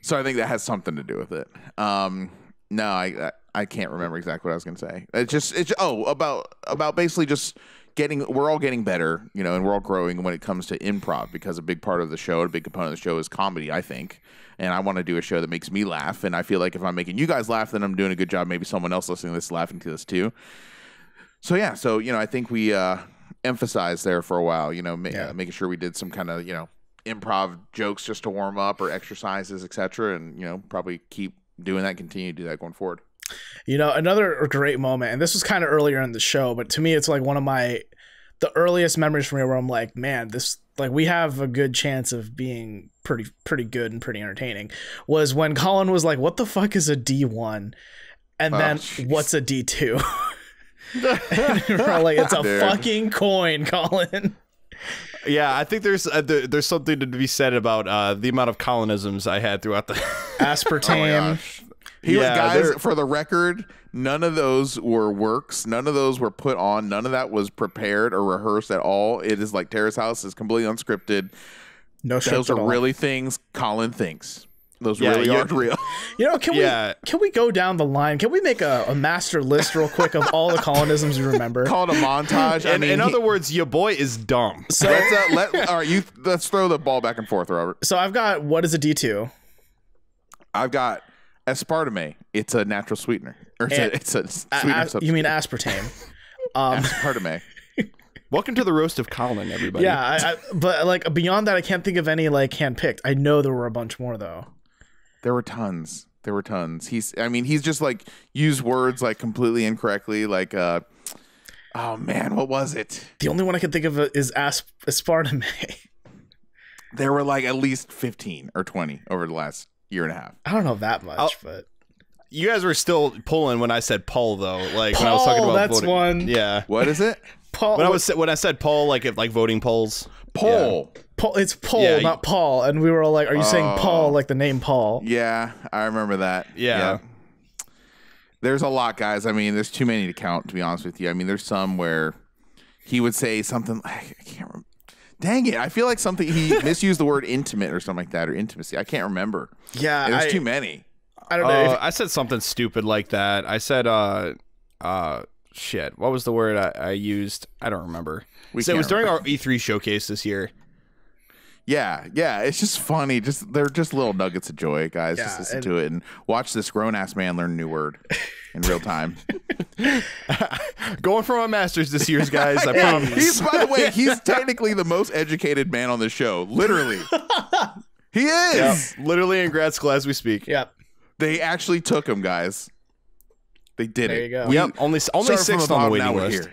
so I think that has something to do with it. Um, no, I I can't remember exactly what I was gonna say. It's just it's oh about about basically just. Getting, we're all getting better, you know, and we're all growing when it comes to improv, because a big part of the show, a big component of the show is comedy, I think. And I want to do a show that makes me laugh. And I feel like if I'm making you guys laugh, then I'm doing a good job. Maybe someone else listening to this is laughing to this too. So, yeah. So, you know, I think we uh, emphasized there for a while, you know, ma yeah. uh, making sure we did some kind of, you know, improv jokes just to warm up or exercises, et cetera. And, you know, probably keep doing that, continue to do that going forward. You know, another great moment, and this was kind of earlier in the show, but to me, it's like one of my, the earliest memories for me where I'm like, man, this, like we have a good chance of being pretty, pretty good and pretty entertaining, was when Colin was like, what the fuck is a D one? And oh, then geez. What's a D two? We're like, it's a Dude. fucking coin, Colin. Yeah, I think there's uh, there, there's something to be said about uh, the amount of Colonisms I had throughout the... Aspartame. Oh He yeah, was, guys, for the record, none of those were works. None of those were put on. None of that was prepared or rehearsed at all. It is like Terrace House is completely unscripted. No shit. Those are really things Colin thinks. Those yeah, really aren't real. You know, can yeah. we can we go down the line? Can we make a, a master list real quick of all the Colonisms you remember? Call it a montage. I and, mean, in he, other words, your boy is dumb. So let's, uh, let, all right, you, let's throw the ball back and forth, Robert. So I've got, what is a D two? I've got... Aspartame, it's a natural sweetener. Or it's, a, it's a sweetener substitute. You mean aspartame. Um, aspartame. Welcome to the roast of Colin, everybody. Yeah, I, I, but like beyond that, I can't think of any like handpicked. I know there were a bunch more though. There were tons. There were tons. He's, I mean, he's just like used words like completely incorrectly. Like, uh, oh man, what was it? The only one I can think of is asp aspartame. There were like at least fifteen or twenty over the last year and a half. I don't know that much, I'll, but you guys were still pulling when I said Paul though. Like Paul, when I was talking about that's voting. One. Yeah. What is it? Paul. When I was when I said Paul, like if like voting polls. Paul. Yeah. Paul. It's Paul, yeah, not Paul. And we were all like, "Are you uh, saying Paul like the name Paul?" Yeah, I remember that. Yeah. yeah. There's a lot, guys. I mean, there's too many to count. To be honest with you, I mean, there's some where he would say something. Like, I can't remember. Dang it! I feel like something he misused the word intimate or something like that, or intimacy. I can't remember. Yeah, there's I, too many. I don't know. Uh, if I said something stupid like that. I said, uh, uh, shit. What was the word I, I used? I don't remember. We so it was during remember. our E three showcase this year. Yeah, yeah. It's just funny. Just they're just little nuggets of joy, guys. Yeah, just listen and, to it and watch this grown ass man learn a new word in real time. Going for my master's this year's, guys. I yeah, promise. He's, by the way, he's technically the most educated man on the show. Literally, he is. Yep. Literally in grad school as we speak. Yep. They actually took him, guys. They did there it. There you go. We, yep. Only only six on the waiting list.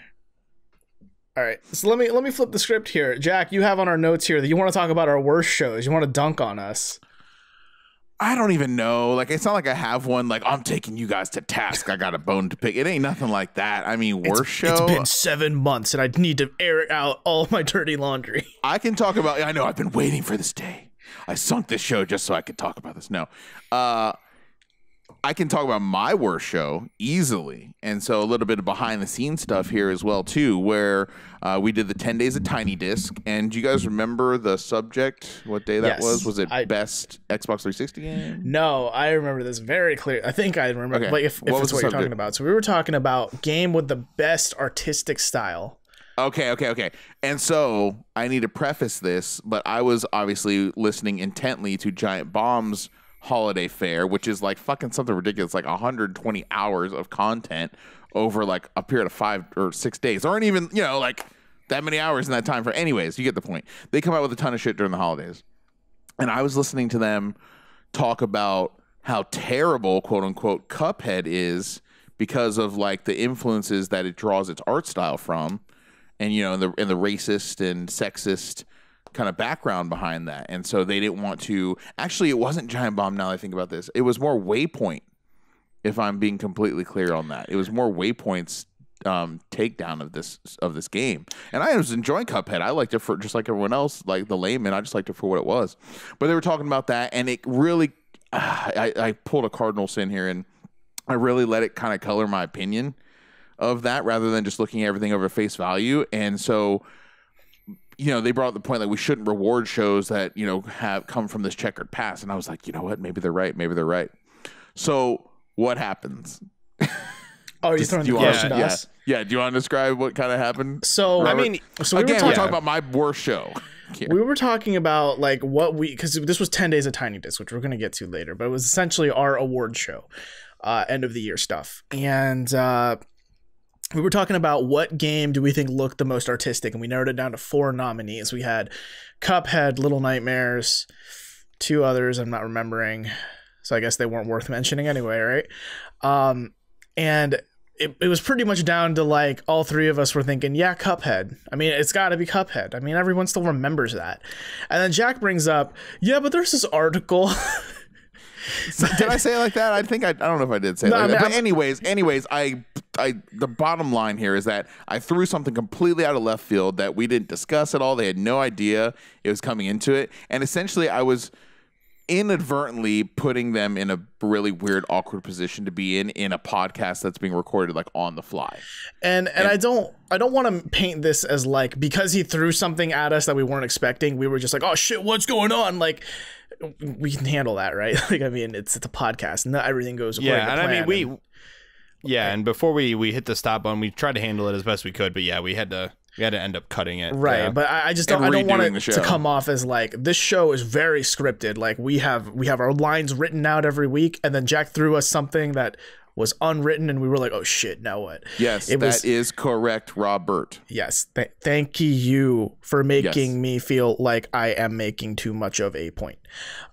All right, so let me let me flip the script here, Jack. You have on our notes here that you want to talk about our worst shows. You want to dunk on us. I don't even know. Like, it's not like I have one. Like, I'm taking you guys to task. I got a bone to pick. It ain't nothing like that. I mean, worst it's, show. It's been seven months, and I need to air out all my dirty laundry. I can talk about. I know. I've been waiting for this day. I sunk this show just so I could talk about this. No, uh, I can talk about my worst show easily. And so a little bit of behind the scenes stuff here as well, too, where uh, we did the ten days of Tiny Disc. And do you guys remember the subject? What day that yes, was? Was it I, best Xbox three sixty game? No, I remember this very clear. I think I remember. Okay. But if, if what it's what you're talking about. So we were talking about game with the best artistic style. Okay, okay, okay. And so I need to preface this, but I was obviously listening intently to Giant Bomb's holiday fair, which is like fucking something ridiculous, like one hundred twenty hours of content over like a period of five or six days, or aren't even, you know, like that many hours in that time for. Anyways, you get the point. They come out with a ton of shit during the holidays, and I was listening to them talk about how terrible, quote unquote, Cuphead is because of like the influences that it draws its art style from, and you know, in the in the racist and sexist kind of background behind that. And so they didn't want to actually it wasn't Giant Bomb, now that I think about this, it was more Waypoint, if I'm being completely clear on that. It was more Waypoint's um takedown of this of this game, and I was enjoying Cuphead. I liked it for just like everyone else, like the layman. I just liked it for what it was. But they were talking about that, and it really uh, I, I pulled a cardinal sin here, and I really let it kind of color my opinion of that rather than just looking at everything over face value. And so you know, they brought up the point that we shouldn't reward shows that, you know, have come from this checkered past. And I was like, you know what? Maybe they're right. Maybe they're right. So what happens? Oh, you're throwing the question to us? Yeah. Do you want to describe what kind of happened? So, Robert? I mean, so we again, were, we're talking about my worst show. Yeah. We were talking about like what we, because this was ten days of Tiny Disc, which we're going to get to later, but it was essentially our award show, uh, end of the year stuff. And, uh, we were talking about what game do we think looked the most artistic, and we narrowed it down to four nominees. We had Cuphead, Little Nightmares, two others I'm not remembering, so I guess they weren't worth mentioning anyway, right? Um, and it, it was pretty much down to, like, all three of us were thinking, yeah, Cuphead. I mean, it's got to be Cuphead. I mean, everyone still remembers that. And then Jack brings up, yeah, but there's this article... So did I say it like that? I think I, I don't know if I did say it no, like I mean, that. But anyways, anyways, I, I, the bottom line here is that I threw something completely out of left field that we didn't discuss at all. They had no idea it was coming into it. And essentially I was inadvertently putting them in a really weird, awkward position to be in, in a podcast that's being recorded like on the fly. And, and, and I don't, I don't want to paint this as like, because he threw something at us that we weren't expecting, we were just like, oh shit, what's going on? Like, we can handle that, right? Like, I mean, it's it's a podcast, and not everything goes according yeah, to plan. And I mean, we, and, yeah, okay. and before we we hit the stop button, we tried to handle it as best we could, but yeah, we had to we had to end up cutting it, right? Yeah. But I, I just don't I don't want it to come off as like this show is very scripted. Like we have we have our lines written out every week, and then Jack threw us something that was unwritten, and we were like, oh shit, now what? Yes, it that was, is correct, Robert. Yes, th thank you for making yes. me feel like I am making too much of a point.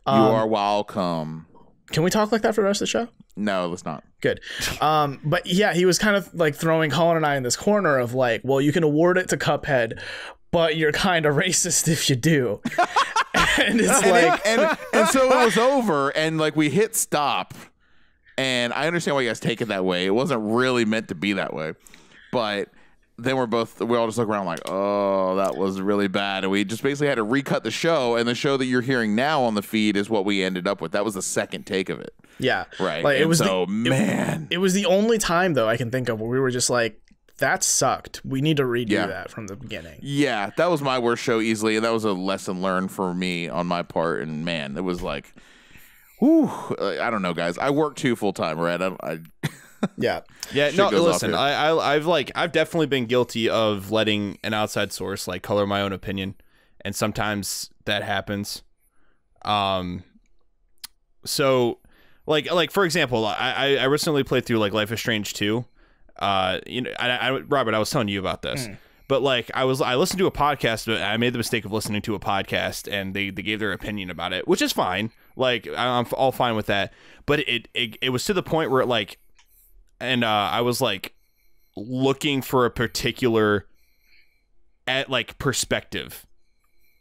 Um, you are welcome. Can we talk like that for the rest of the show? No, let's not. Good. Um, but yeah, he was kind of like throwing Colin and I in this corner of like, well, you can award it to Cuphead, but you're kind of racist if you do. And it's like, and, and, and so it was over, and like we hit stop. And I understand why you guys take it that way. It wasn't really meant to be that way, but then we're both we all just look around like, oh, that was really bad, and we just basically had to recut the show. And the show that you're hearing now on the feed is what we ended up with. That was the second take of it. Yeah, right. Like, it was so the, man. It, it was the only time though I can think of where we were just like, that sucked. We need to redo yeah. that from the beginning. Yeah, that was my worst show easily, and that was a lesson learned for me on my part. And man, it was like. Ooh, I don't know, guys. I work two full time, right? I, I yeah, yeah. No, listen, I, I, I've like, I've definitely been guilty of letting an outside source like color my own opinion, and sometimes that happens. Um, so, like, like for example, I, I recently played through like Life is Strange two. Uh, you know, I, I, Robert, I was telling you about this. Mm. But like I was, I listened to a podcast. But I made the mistake of listening to a podcast, and they they gave their opinion about it, which is fine. Like I'm all fine with that. But it it, it was to the point where it like, and uh, I was like looking for a particular at like perspective,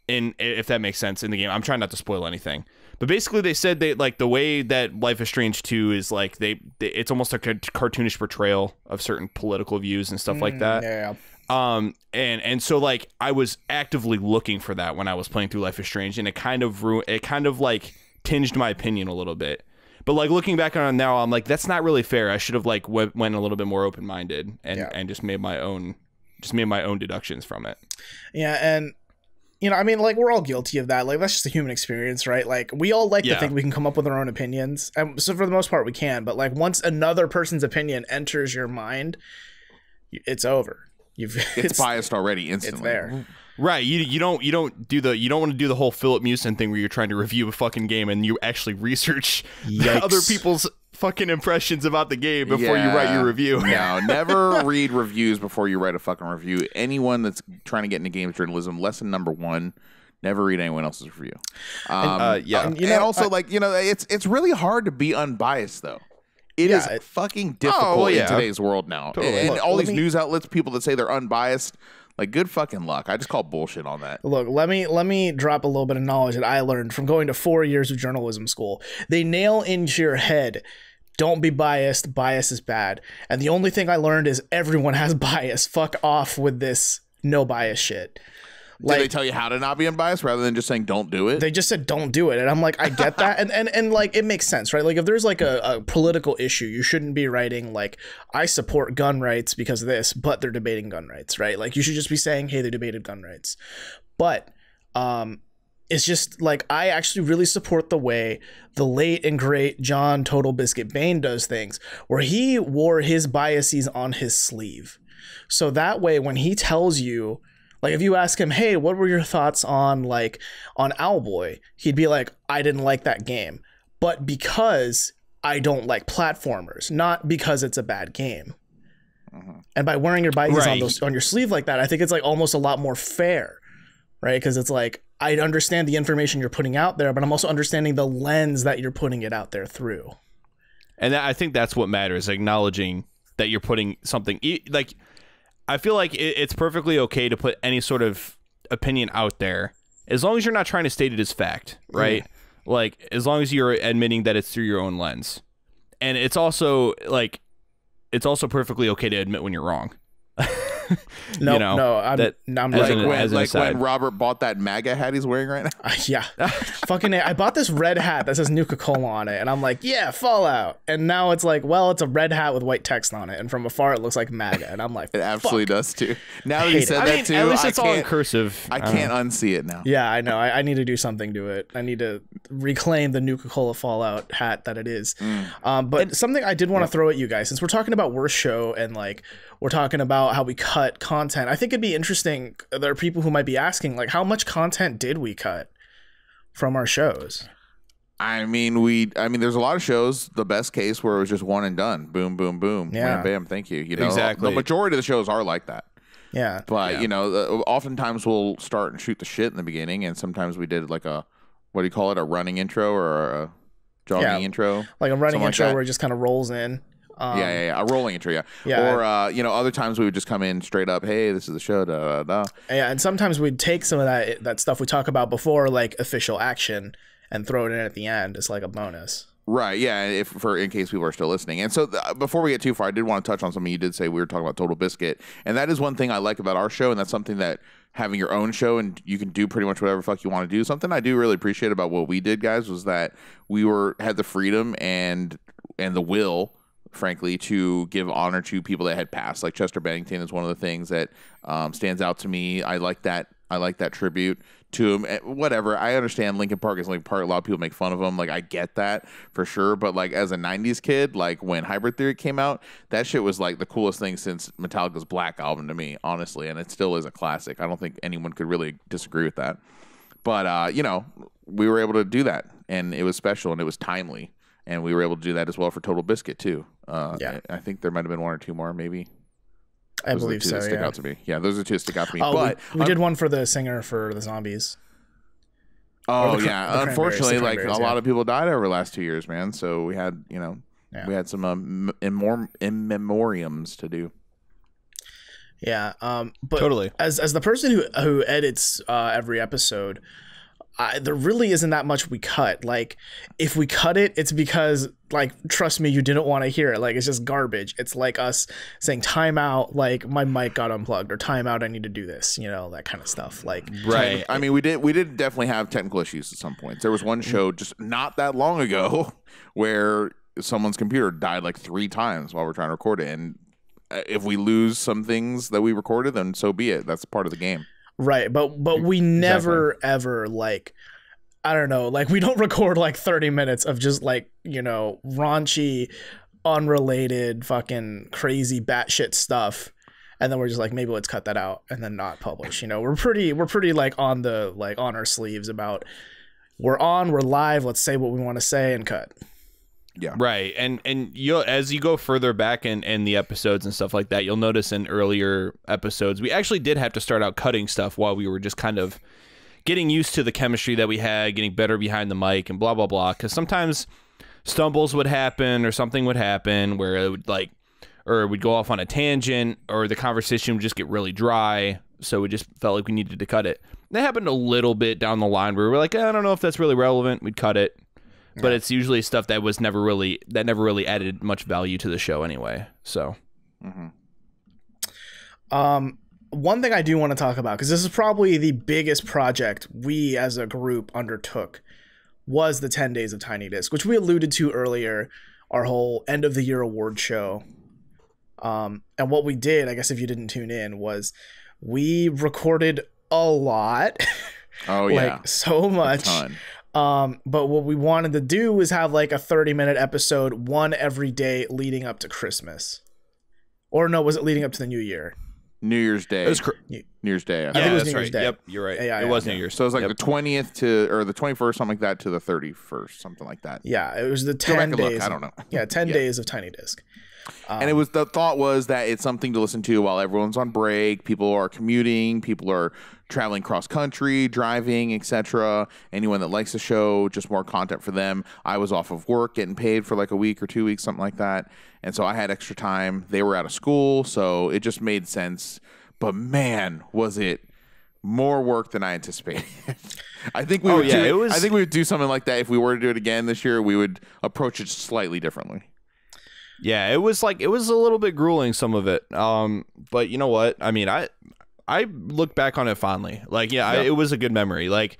in if that makes sense in the game. I'm trying not to spoil anything. But basically, they said they like the way that Life is Strange two is like they, they it's almost like a cartoonish portrayal of certain political views and stuff mm, like that. Yeah. Um, and, and so like, I was actively looking for that when I was playing through Life is Strange, and it kind of ruined, it kind of like tinged my opinion a little bit, but like looking back on it now, I'm like, that's not really fair. I should have like went, went a little bit more open-minded and, yeah. and just made my own, just made my own deductions from it. Yeah. And you know, I mean, like we're all guilty of that. Like that's just the human experience, right? Like we all like yeah. to think we can come up with our own opinions. And so for the most part we can, but like once another person's opinion enters your mind, it's over. You've, it's, it's biased already instantly. It's there, right? You you don't you don't do the you don't want to do the whole Philip Mewson thing where you're trying to review a fucking game and you actually research other people's fucking impressions about the game before yeah. you write your review. No, never read reviews before you write a fucking review. Anyone that's trying to get into games journalism, lesson number one: never read anyone else's review. Um, and, uh, yeah, um, you know, and also I, like you know, it's it's really hard to be unbiased though. It yeah, is it, fucking difficult oh, yeah. in today's world now. Totally. And look, all these me, news outlets, people that say they're unbiased, like good fucking luck. I just call bullshit on that. Look, let me let me drop a little bit of knowledge that I learned from going to four years of journalism school. They nail into your head, don't be biased. Bias is bad. And the only thing I learned is everyone has bias. Fuck off with this no bias shit. Like, did they tell you how to not be unbiased rather than just saying don't do it? They just said don't do it. And I'm like, I get that. and, and and like it makes sense, right? Like if there's like a, a political issue, you shouldn't be writing like I support gun rights because of this, but they're debating gun rights, right? Like you should just be saying, hey, they debated gun rights. But um, it's just like I actually really support the way the late and great John Total Biscuit Bain does things where he wore his biases on his sleeve. So that way when he tells you, like if you ask him, hey, what were your thoughts on like on Owlboy? He'd be like, I didn't like that game, but because I don't like platformers, not because it's a bad game. Uh-huh. And by wearing your biases right. on those on your sleeve like that, I think it's like almost a lot more fair, right? Because it's like I understand the information you're putting out there, but I'm also understanding the lens that you're putting it out there through. And that, I think that's what matters, acknowledging that you're putting something like. I feel like it's perfectly okay to put any sort of opinion out there as long as you're not trying to state it as fact, right? Mm. Like, as long as you're admitting that it's through your own lens. And it's also, like, it's also perfectly okay to admit when you're wrong. no, you know, no, I'm, that, I'm right. An, when, like when Robert bought that MAGA hat he's wearing right now? Uh, yeah. Fucking, I bought this red hat that says Nuka Cola on it, and I'm like, yeah, Fallout. And now it's like, well, it's a red hat with white text on it, and from afar it looks like MAGA, and I'm like, it absolutely fuck. does too. Now that you said it. that I mean, too, at least it's all in cursive. I can't um, unsee it now. Yeah, I know. I, I need to do something to it. I need to reclaim the Nuka Cola Fallout hat that it is. Mm. Um, but and, something I did want to yeah. throw at you guys, since we're talking about worst show and like we're talking about how we cut content. I think it'd be interesting. There are people who might be asking, like, how much content did we cut from our shows? I mean, we. I mean, there's a lot of shows. The best case where it was just one and done. Boom, boom, boom. Yeah. Bam, bam. Thank you. You know, exactly. The majority of the shows are like that. Yeah. But yeah. you know, oftentimes we'll start and shoot the shit in the beginning, and sometimes we did like a, what do you call it, a running intro or a jogging yeah. intro, like a running intro like where it just kind of rolls in. Um, yeah, yeah, yeah, a rolling intro, yeah. yeah or, uh, you know, other times we would just come in straight up, hey, this is the show, da, da, da. Yeah, and sometimes we'd take some of that that stuff we talk about before, like official action, and throw it in at the end. It's like a bonus. Right, yeah, if for in case people are still listening. And so th before we get too far, I did want to touch on something you did say. We were talking about Total Biscuit, and that is one thing I like about our show, and that's something that having your own show and you can do pretty much whatever fuck you want to do. Something I do really appreciate about what we did, guys, was that we were had the freedom and and the will, frankly, to give honor to people that had passed. Like Chester Bennington is one of the things that um, stands out to me. I like that. I like that tribute to him. Whatever. I understand Linkin Park is Linkin Park. A lot of people make fun of him. Like, I get that for sure. But like as a nineties kid, like when Hybrid Theory came out, that shit was like the coolest thing since Metallica's Black Album to me, honestly. And it still is a classic. I don't think anyone could really disagree with that. But uh, you know, we were able to do that, and it was special, and it was timely. And we were able to do that as well for Total Biscuit too. Uh, yeah, I think there might have been one or two more, maybe. I those believe so. That stick yeah. out to me. Yeah, those are two that stick out to me. Oh, but we, we did one for the singer for the Zombies. Oh the, yeah, the unfortunately, like a yeah. lot of people died over the last two years, man. So we had, you know, yeah. we had some um, immor in memoriams to do. Yeah, um, but totally. As as the person who who edits uh, every episode. I, there really isn't that much we cut. Like, if we cut it, it's because, like, trust me, you didn't want to hear it. Like, it's just garbage. It's like us saying, time out, like, my mic got unplugged, or time out, I need to do this, you know, that kind of stuff. Like, right. It, I mean, we did we did definitely have technical issues at some point. There was one show just not that long ago where someone's computer died like three times while we're trying to record it. And if we lose some things that we recorded, then so be it. That's part of the game. Right, but but we never exactly. ever like, I don't know, like we don't record like thirty minutes of just like, you know, raunchy, unrelated, fucking crazy batshit stuff, and then we're just like, maybe let's cut that out and then not publish. You know, we're pretty we're pretty like on the like on our sleeves about we're on we're live. Let's say what we want to say and cut. Yeah. Right, and and you'll as you go further back in in the episodes and stuff like that, you'll notice in earlier episodes we actually did have to start out cutting stuff while we were just kind of getting used to the chemistry that we had, getting better behind the mic and blah blah blah. Because sometimes stumbles would happen or something would happen where it would like, or we'd go off on a tangent or the conversation would just get really dry. So we just felt like we needed to cut it. That happened a little bit down the line where we were like, I don't know if that's really relevant. We'd cut it. But yeah. it's usually stuff that was never really that never really added much value to the show anyway. So, mm-hmm. um, one thing I do want to talk about, because this is probably the biggest project we as a group undertook, was the ten days of Tiny Disc, which we alluded to earlier. Our whole end of the year award show, um, and what we did, I guess, if you didn't tune in, was we recorded a lot. Oh like, yeah, so much. A ton. Um, but what we wanted to do was have like a thirty minute episode, one every day leading up to Christmas. Or no, was it leading up to the New Year? New Year's Day. It was New Year's Day. I yeah, think it was that's New Year's right. Day. Yep, you're right. Yeah, yeah, it yeah, was yeah. New Year's. So it was like yep. the twentieth to or the twenty-first, something like that, to the thirty-first, something like that. Yeah, it was the ten days. Look, I don't know. Yeah, ten yeah. days of Tiny Disc. Um, and it was the thought was that it's something to listen to while everyone's on break, people are commuting, people are traveling cross country, driving, et cetera. Anyone that likes the show, just more content for them. I was off of work, getting paid for like a week or two weeks, something like that, and so I had extra time. They were out of school, so it just made sense. But man, was it more work than I anticipated. I think we oh, would. Yeah, do, it was... I think we would do something like that if we were to do it again this year. We would approach it slightly differently. Yeah, it was like it was a little bit grueling, some of it. Um, but you know what? I mean, I I look back on it fondly. Like, yeah, yeah. I, it was a good memory. Like,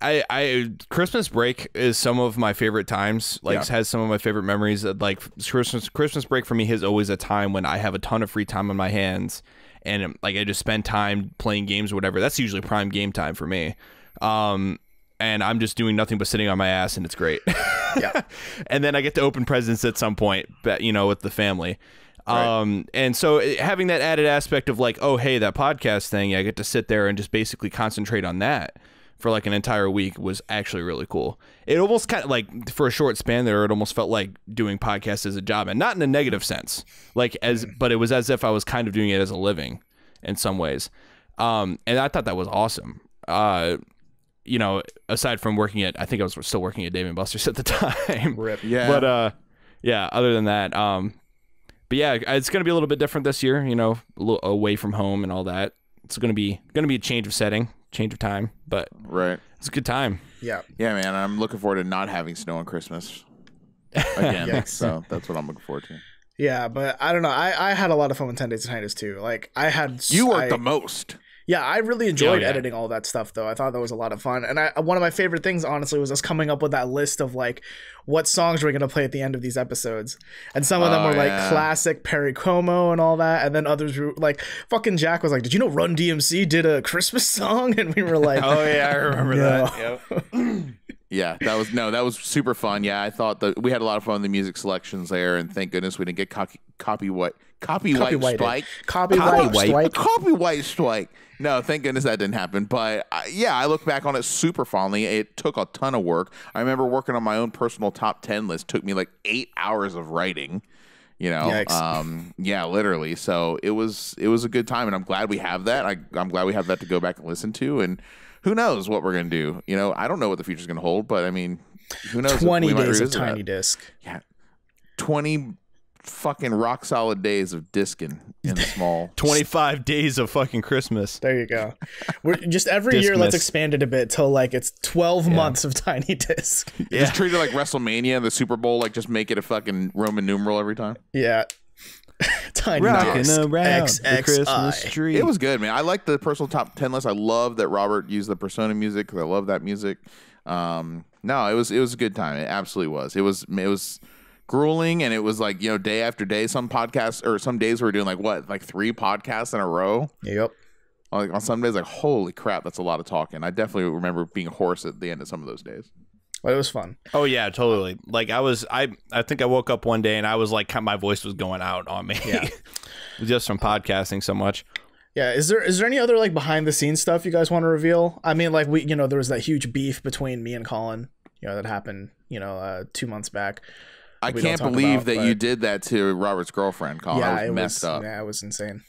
I I Christmas break is some of my favorite times. Like, yeah. has some of my favorite memories. Like Christmas Christmas break for me is always a time when I have a ton of free time on my hands, and like I just spend time playing games or whatever. That's usually prime game time for me. Um. And I'm just doing nothing but sitting on my ass, and it's great. Yeah. And then I get to open presents at some point, but, you know, with the family. Right. Um, and so it, having that added aspect of like, oh, hey, that podcast thing, I get to sit there and just basically concentrate on that for like an entire week was actually really cool. It almost kind of like, for a short span there, it almost felt like doing podcasts as a job, and not in a negative sense, like as, but it was as if I was kind of doing it as a living in some ways. Um, and I thought that was awesome. Uh, you know, aside from working at, I think I was still working at Dave and Buster's at the time. Rip. Yeah. But uh, yeah, other than that, um, but yeah, it's going to be a little bit different this year, you know, a little away from home and all that. It's going to be, going to be a change of setting. Change of time, but right, it's a good time. Yeah, yeah, man. I'm looking forward to not having snow on Christmas again. Yes. So that's what I'm looking forward to. Yeah, but I don't know. I I had a lot of fun with Ten Days of Tiny Disc too. Like I had you worked I, the most. Yeah, I really enjoyed oh, yeah. editing all that stuff though. I thought that was a lot of fun, and I one of my favorite things honestly was us coming up with that list of like what songs we're gonna play at the end of these episodes, and some of them oh, were like yeah. classic Perry Como and all that, and then others were like fucking Jack was like, "Did you know Run D M C did a Christmas song?" And we were like, "Oh yeah, I remember no. that." Yep. Yeah, that was no, that was super fun. Yeah, I thought that we had a lot of fun with the music selections there, and thank goodness we didn't get copy copy what copy white strike copy white strike copy white strike. No, thank goodness that didn't happen. But uh, yeah, I look back on it super fondly. It took a ton of work. I remember working on my own personal top ten list. Took me like eight hours of writing. You know, Yikes. um, yeah, literally. So it was it was a good time, and I'm glad we have that. I, I'm glad we have that to go back and listen to and. Who knows what we're going to do? You know, I don't know what the future's going to hold, but I mean, who knows? twenty days of Tiny Disc. Yeah. twenty fucking rock solid days of discing in the small. twenty-five days of fucking Christmas. There you go. We're just every year, let's expand it a bit till like it's twelve yeah. months of Tiny Disc. Yeah. Just treat it like WrestleMania and the Super Bowl, like just make it a fucking Roman numeral every time. Yeah. Tiny Disc X X I. Christmas tree. It was good, man. I like the personal top ten list. I love that Robert used the Persona music because I love that music. Um, no, it was it was a good time. It absolutely was. It was it was grueling, and it was like, you know, day after day. Some podcasts or some days we were doing like what, like three podcasts in a row. Yep. Like on some days, like holy crap, that's a lot of talking. I definitely remember being hoarse at the end of some of those days. But it was fun. Oh yeah, totally. Like I was, I I think I woke up one day and I was like, my voice was going out on me, yeah. just from podcasting so much. Yeah. Is there is there any other like behind the scenes stuff you guys want to reveal? I mean, like we, you know, there was that huge beef between me and Colin, you know, that happened, you know, uh, two months back. I can't believe about, that but... you did that to Robert's girlfriend, Colin. Yeah, I was it messed was, up. Yeah, it was insane.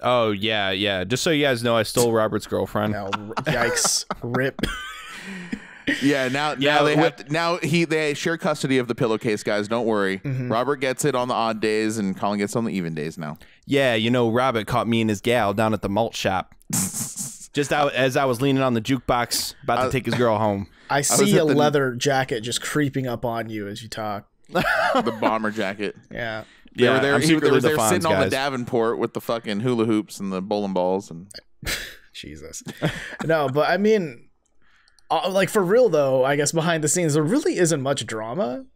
Oh yeah, yeah. Just so you guys know, I stole Robert's girlfriend. No, yikes, rip. Yeah, now yeah, now they have to, now he they share custody of the pillowcase, guys. Don't worry. Mm-hmm. Robert gets it on the odd days, and Colin gets it on the even days now. Yeah, you know, Robert caught me and his gal down at the malt shop, just out, as I was leaning on the jukebox, about I, to take his girl home. I see I a leather jacket just creeping up on you as you talk. The bomber jacket. Yeah, they yeah. Were there, he, they were there Fonz, sitting guys. on the Davenport with the fucking hula hoops and the bowling balls and. Jesus. No, but I mean. Uh, like for real though, I guess behind the scenes there really isn't much drama.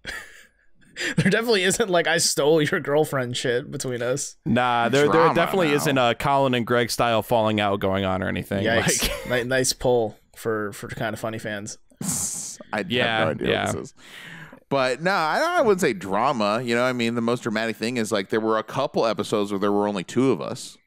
There definitely isn't like I stole your girlfriend shit between us. Nah, there drama there definitely now. isn't a Colin and Greg style falling out going on or anything. Yikes. Like nice poll for for Kind of Funny fans. I yeah, have no idea yeah. what this is. But no, nah, I, I wouldn't say drama. You know, I mean, the most dramatic thing is like there were a couple episodes where there were only two of us.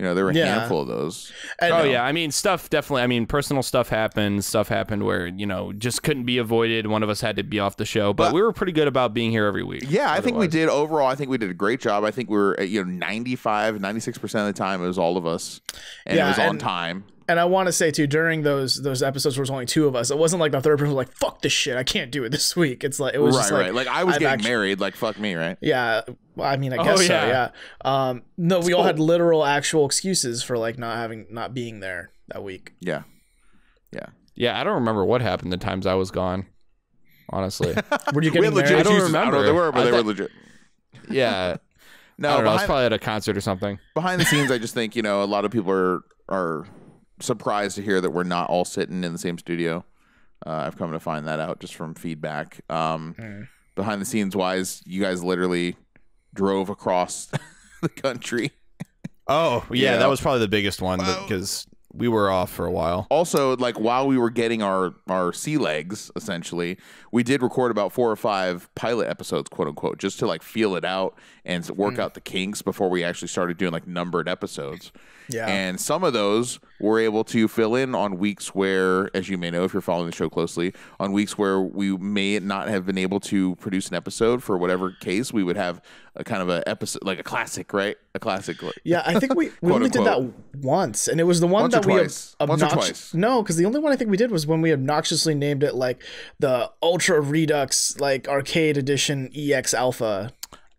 You know, there were a yeah. handful of those. And, oh, no. yeah. I mean, stuff definitely. I mean, personal stuff happened. Stuff happened where, you know, just couldn't be avoided. One of us had to be off the show. But, but we were pretty good about being here every week. Yeah, otherwise. I think we did. Overall, I think we did a great job. I think we were, you know, ninety-five, ninety-six percent of the time, it was all of us. And yeah, it was and, on time. And I want to say, too, during those those episodes where there was only two of us, it wasn't like the third person was like, fuck this shit. I can't do it this week. It's like, it was right, just like. Right. Like, I was I've getting actually, married. Like, fuck me, right? Yeah. I mean, I guess oh, yeah. so, yeah. Um, no, we cool. all had literal actual excuses for like not having, not being there that week. Yeah. Yeah. Yeah. I don't remember what happened the times I was gone, honestly. Were you getting we married? I don't remember. I don't know they were, but I they thought, were legit. Yeah. No, I, behind, know, I was probably at a concert or something. Behind the scenes, I just think, you know, a lot of people are, are surprised to hear that we're not all sitting in the same studio. Uh, I've come to find that out just from feedback. Um, mm. Behind the scenes wise, you guys literally... drove across the country. Oh yeah, yeah, that was probably the biggest one because we were off for a while. Also, like while we were getting our our sea legs, essentially, we did record about four or five pilot episodes, quote unquote, just to like feel it out and work mm. out the kinks before we actually started doing like numbered episodes. Yeah, and some of those we're able to fill in on weeks where, as you may know if you're following the show closely, on weeks where we may not have been able to produce an episode for whatever case, we would have a kind of a episode, like a classic, right? A classic. Yeah, I think we, we only did that once, and it was the one once that we twice. Ob- obnox- once or twice. No, because the only one I think we did was when we obnoxiously named it like the Ultra Redux, like Arcade Edition E X Alpha.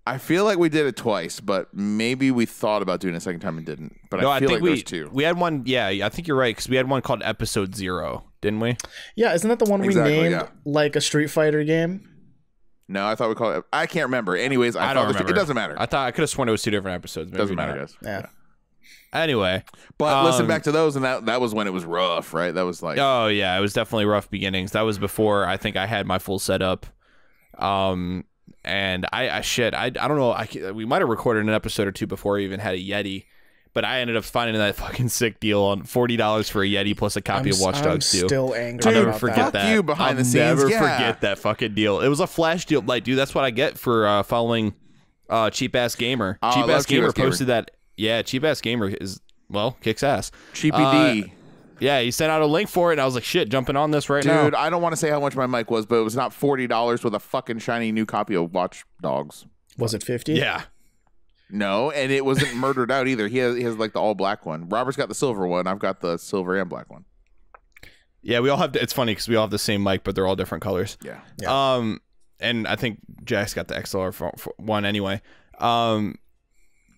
I feel like we did it twice, but maybe we thought about doing it a second time and didn't. But no, I feel I think like we, there's two. We had one, yeah, I think you're right, because we had one called Episode Zero, didn't we? Yeah, isn't that the one exactly, we named yeah. like a Street Fighter game? No, I thought we called it, I can't remember. Anyways, I, I don't remember. Two, it doesn't matter. I thought I could have sworn it was two different episodes. Maybe doesn't matter, not. guys. Yeah. yeah. Anyway. But um, listen back to those, and that, that was when it was rough, right? That was like. Oh, yeah, it was definitely rough beginnings. That was before I think I had my full setup. Um... And I, I shit, I, I don't know. I, we might have recorded an episode or two before I even had a Yeti, but I ended up finding that fucking sick deal on forty dollars for a Yeti plus a copy I'm, of Watch Dogs two. I'm still angry. Dude, I'll never forget fuck that. You behind I'll the scenes. I'll never yeah. forget that fucking deal. It was a flash deal. Like, dude, that's what I get for uh, following uh, Cheap Ass Gamer. Uh, Cheap Ass Gamer posted gamer. that. Yeah, Cheap Ass Gamer is, well, kicks ass. Cheapy D. Uh, Yeah, he sent out a link for it, and I was like, shit, jumping on this right Dude, now. Dude, I don't want to say how much my mic was, but it was not forty dollars with a fucking shiny new copy of Watch Dogs. Was it fifty dollars? Yeah. No, and it wasn't murdered out either. He has, he has, like, the all-black one. Robert's got the silver one. I've got the silver and black one. Yeah, we all have – it's funny because we all have the same mic, but they're all different colors. Yeah. yeah. Um, and I think Jack's got the X L R one anyway. Um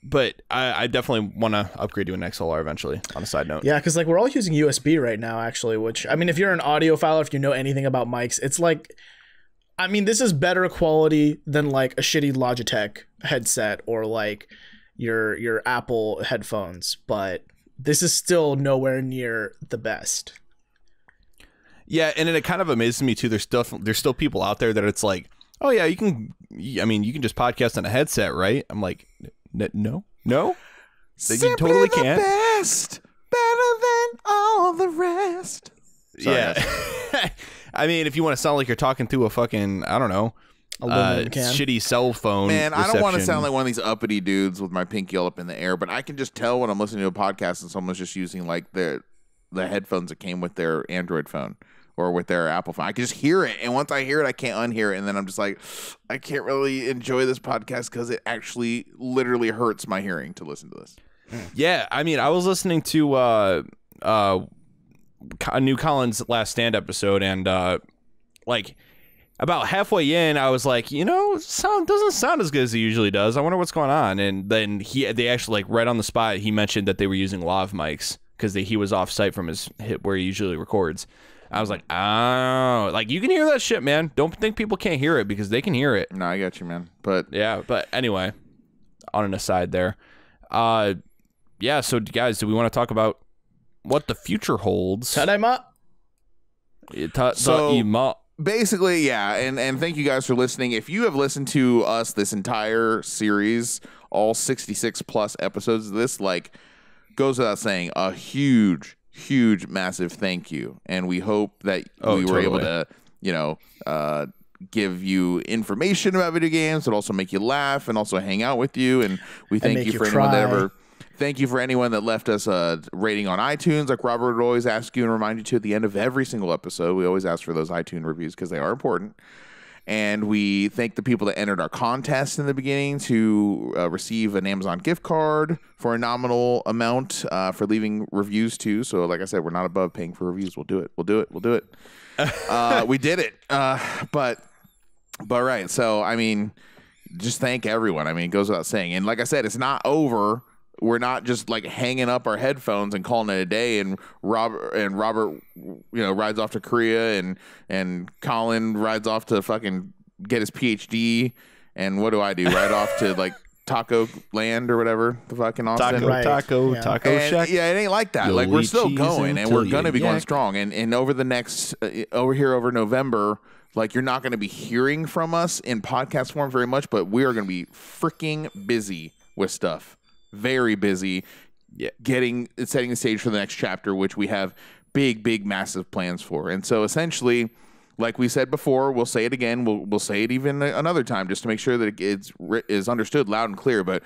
But I, I definitely want to upgrade to an X L R eventually, on a side note. Yeah, because like we're all using U S B right now, actually, which, I mean, if you're an audiophile, if you know anything about mics, it's like, I mean, this is better quality than like a shitty Logitech headset or like your your Apple headphones. But this is still nowhere near the best. Yeah, and it kind of amazes me, too. There's stuff, there's still people out there that it's like, oh, yeah, you can, I mean, you can just podcast on a headset, right? I'm like... No, no, so you totally the can't. Best, better than all the rest. Sorry, yeah, I mean, if you want to sound like you're talking through a fucking, I don't know, uh, shitty cell phone. Man, reception. I don't want to sound like one of these uppity dudes with my pinky all up in the air, but I can just tell when I'm listening to a podcast and someone's just using like the the headphones that came with their Android phone. Or with their Apple phone. I can just hear it, and once I hear it, I can't unhear it, and then I'm just like, I can't really enjoy this podcast because it actually literally hurts my hearing to listen to this. Yeah, I mean, I was listening to uh, uh, New Colin's Last Stand episode, and uh, like about halfway in, I was like, you know, sound doesn't sound as good as it usually does. I wonder what's going on. And then he, they actually like right on the spot, he mentioned that they were using lav mics because he was off site from his hip where he usually records. I was like, oh, like you can hear that shit, man. Don't think people can't hear it because they can hear it. No, I got you, man. But yeah, but anyway, on an aside there. Uh, yeah, so guys, do we want to talk about what the future holds? Tadaima. So basically, yeah, and, and thank you guys for listening. If you have listened to us this entire series, all sixty-six plus episodes, this like goes without saying, a huge huge massive thank you, and we hope that oh, we were totally. able to you know uh give you information about video games but also make you laugh and also hang out with you, and we thank and you for you anyone cry. that ever thank you for anyone that left us a rating on iTunes, like Robert would always ask you and remind you to at the end of every single episode. We always ask for those iTunes reviews because they are important. And we thank the people that entered our contest in the beginning to uh, receive an Amazon gift card for a nominal amount uh, for leaving reviews, too. So, like I said, we're not above paying for reviews. We'll do it. We'll do it. We'll do it. uh, we did it. Uh, but, but right. So, I mean, just thank everyone. I mean, it goes without saying. And like I said, it's not over. We're not just like hanging up our headphones and calling it a day. And Robert and Robert, you know, rides off to Korea, and and Colin rides off to fucking get his P H D. And what do I do? Ride off to like Taco Land or whatever the fucking Austin Taco right. Taco yeah. Taco and, Shack. Yeah, it ain't like that. You'll like we're still going, and we're gonna be yak. going strong. And and over the next uh, over here over November. Like, you're not gonna be hearing from us in podcast form very much, but we are gonna be freaking busy with stuff. Very busy yeah. getting setting the stage for the next chapter, which we have big, big, massive plans for. And so essentially, like we said before, we'll say it again. We'll, we'll say it even another time just to make sure that it's is understood loud and clear. But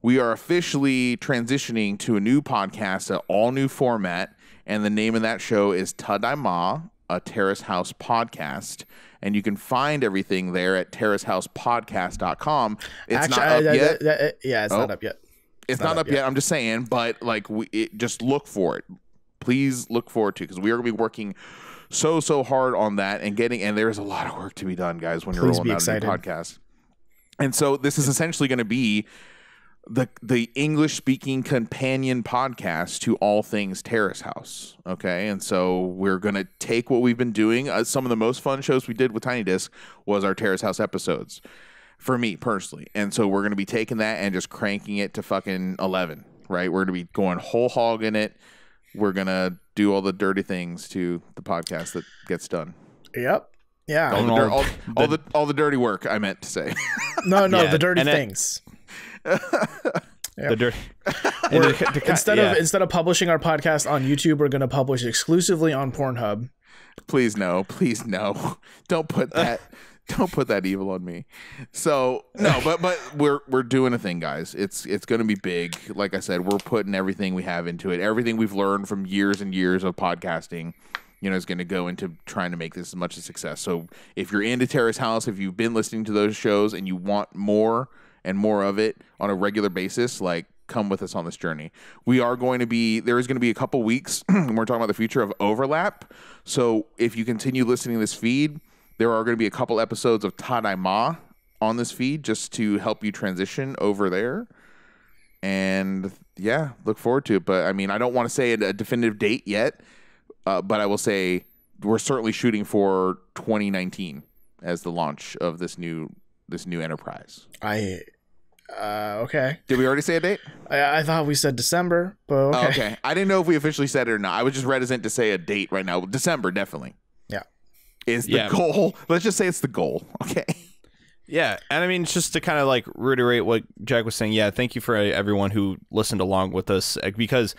we are officially transitioning to a new podcast, an all new format. and the name of that show is Tadaima, a Terrace House Podcast. And you can find everything there at Terrace House Podcast dot com. It's Actually, not up I, I, yet. I, I, I, yeah, it's oh. not up yet. It's, it's not, not up yet. yet. I'm just saying, but like, we, it, just look for it. Please look forward to it, because we are going to be working so, so hard on that and getting, and there is a lot of work to be done, guys, when you're Please rolling out excited. a new podcast. And so this is essentially going to be the the English-speaking companion podcast to all things Terrace House, okay? And so we're going to take what we've been doing. Uh, some of the most fun shows we did with Tiny Disc was our Terrace House episodes, for me personally. And so we're going to be taking that and just cranking it to fucking eleven, right? We're going to be going whole hog in it. We're going to do all the dirty things to the podcast that gets done. Yep. Yeah. All the, all, all, the, all, the, all the dirty work, I meant to say. No, no, yeah, the dirty things. It, yeah. the dirt. We're, the, the, the, instead yeah. of instead of publishing our podcast on YouTube, we're going to publish exclusively on Pornhub. Please no, please no. Don't put that. Don't put that evil on me. So no, but but we're we're doing a thing, guys. It's it's going to be big. Like I said, we're putting everything we have into it. Everything we've learned from years and years of podcasting, you know, is going to go into trying to make this as much a success. So if you're into Terrace House, if you've been listening to those shows and you want more. And more of it on a regular basis, like, come with us on this journey. We are going to be, there is going to be a couple weeks, and we're talking about the future of overlap. So if you continue listening to this feed, there are going to be a couple episodes of Tadaima on this feed just to help you transition over there. And yeah, look forward to it. But I mean, I don't want to say a definitive date yet, uh, but I will say we're certainly shooting for twenty nineteen as the launch of this new this new enterprise. I... Uh, okay. Did we already say a date? I, I thought we said December, but okay. Oh, okay. I didn't know if we officially said it or not. I was just reticent to say a date right now. December, definitely. Yeah. Is the yeah. goal. Let's just say it's the goal. Okay. Yeah. And I mean, just to kind of like reiterate what Jack was saying. Yeah. Thank you for everyone who listened along with us, because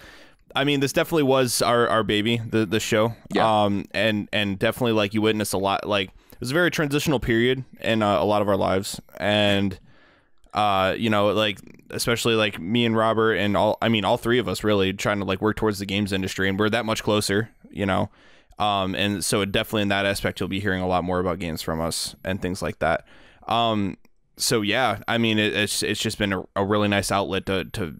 I mean, this definitely was our, our baby, the, the show. Yeah. Um, and, and definitely like you witnessed a lot, like, it was a very transitional period in uh, a lot of our lives. And, uh, you know, like, especially like me and Robert and all, I mean, all three of us really trying to like work towards the games industry, and we're that much closer, you know? Um, and so definitely in that aspect, you'll be hearing a lot more about games from us and things like that. Um, so yeah, I mean, it, it's, it's just been a, a really nice outlet to, to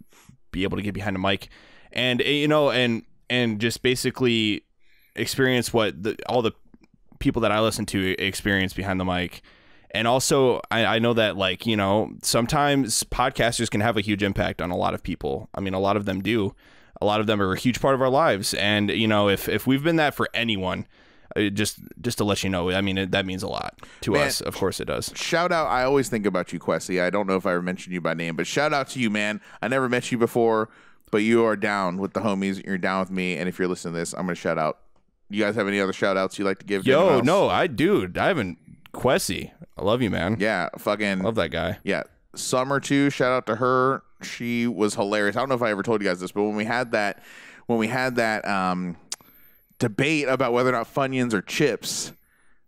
be able to get behind the mic and, you know, and, and just basically experience what the, all the people that I listen to experience behind the mic. And also I, I know that, like, you know, sometimes podcasters can have a huge impact on a lot of people. I mean, a lot of them do. A lot of them are a huge part of our lives. And, you know, if, if we've been that for anyone, just just to let you know, I mean, it, that means a lot to man, us. Of course it does. Shout out. I always think about you, Questy. I don't know if I ever mentioned you by name, but shout out to you, man. I never met you before, but you are down with the homies. You're down with me. And if you're listening to this, I'm going to shout out. You guys have any other shout outs you like to give? Yo, no, I dude, I haven't. Questy, I love you, man. Yeah, fucking love that guy. Yeah, Summer too. Shout out to her. She was hilarious. I don't know if I ever told you guys this, but when we had that, when we had that um, debate about whether or not Funyuns or chips,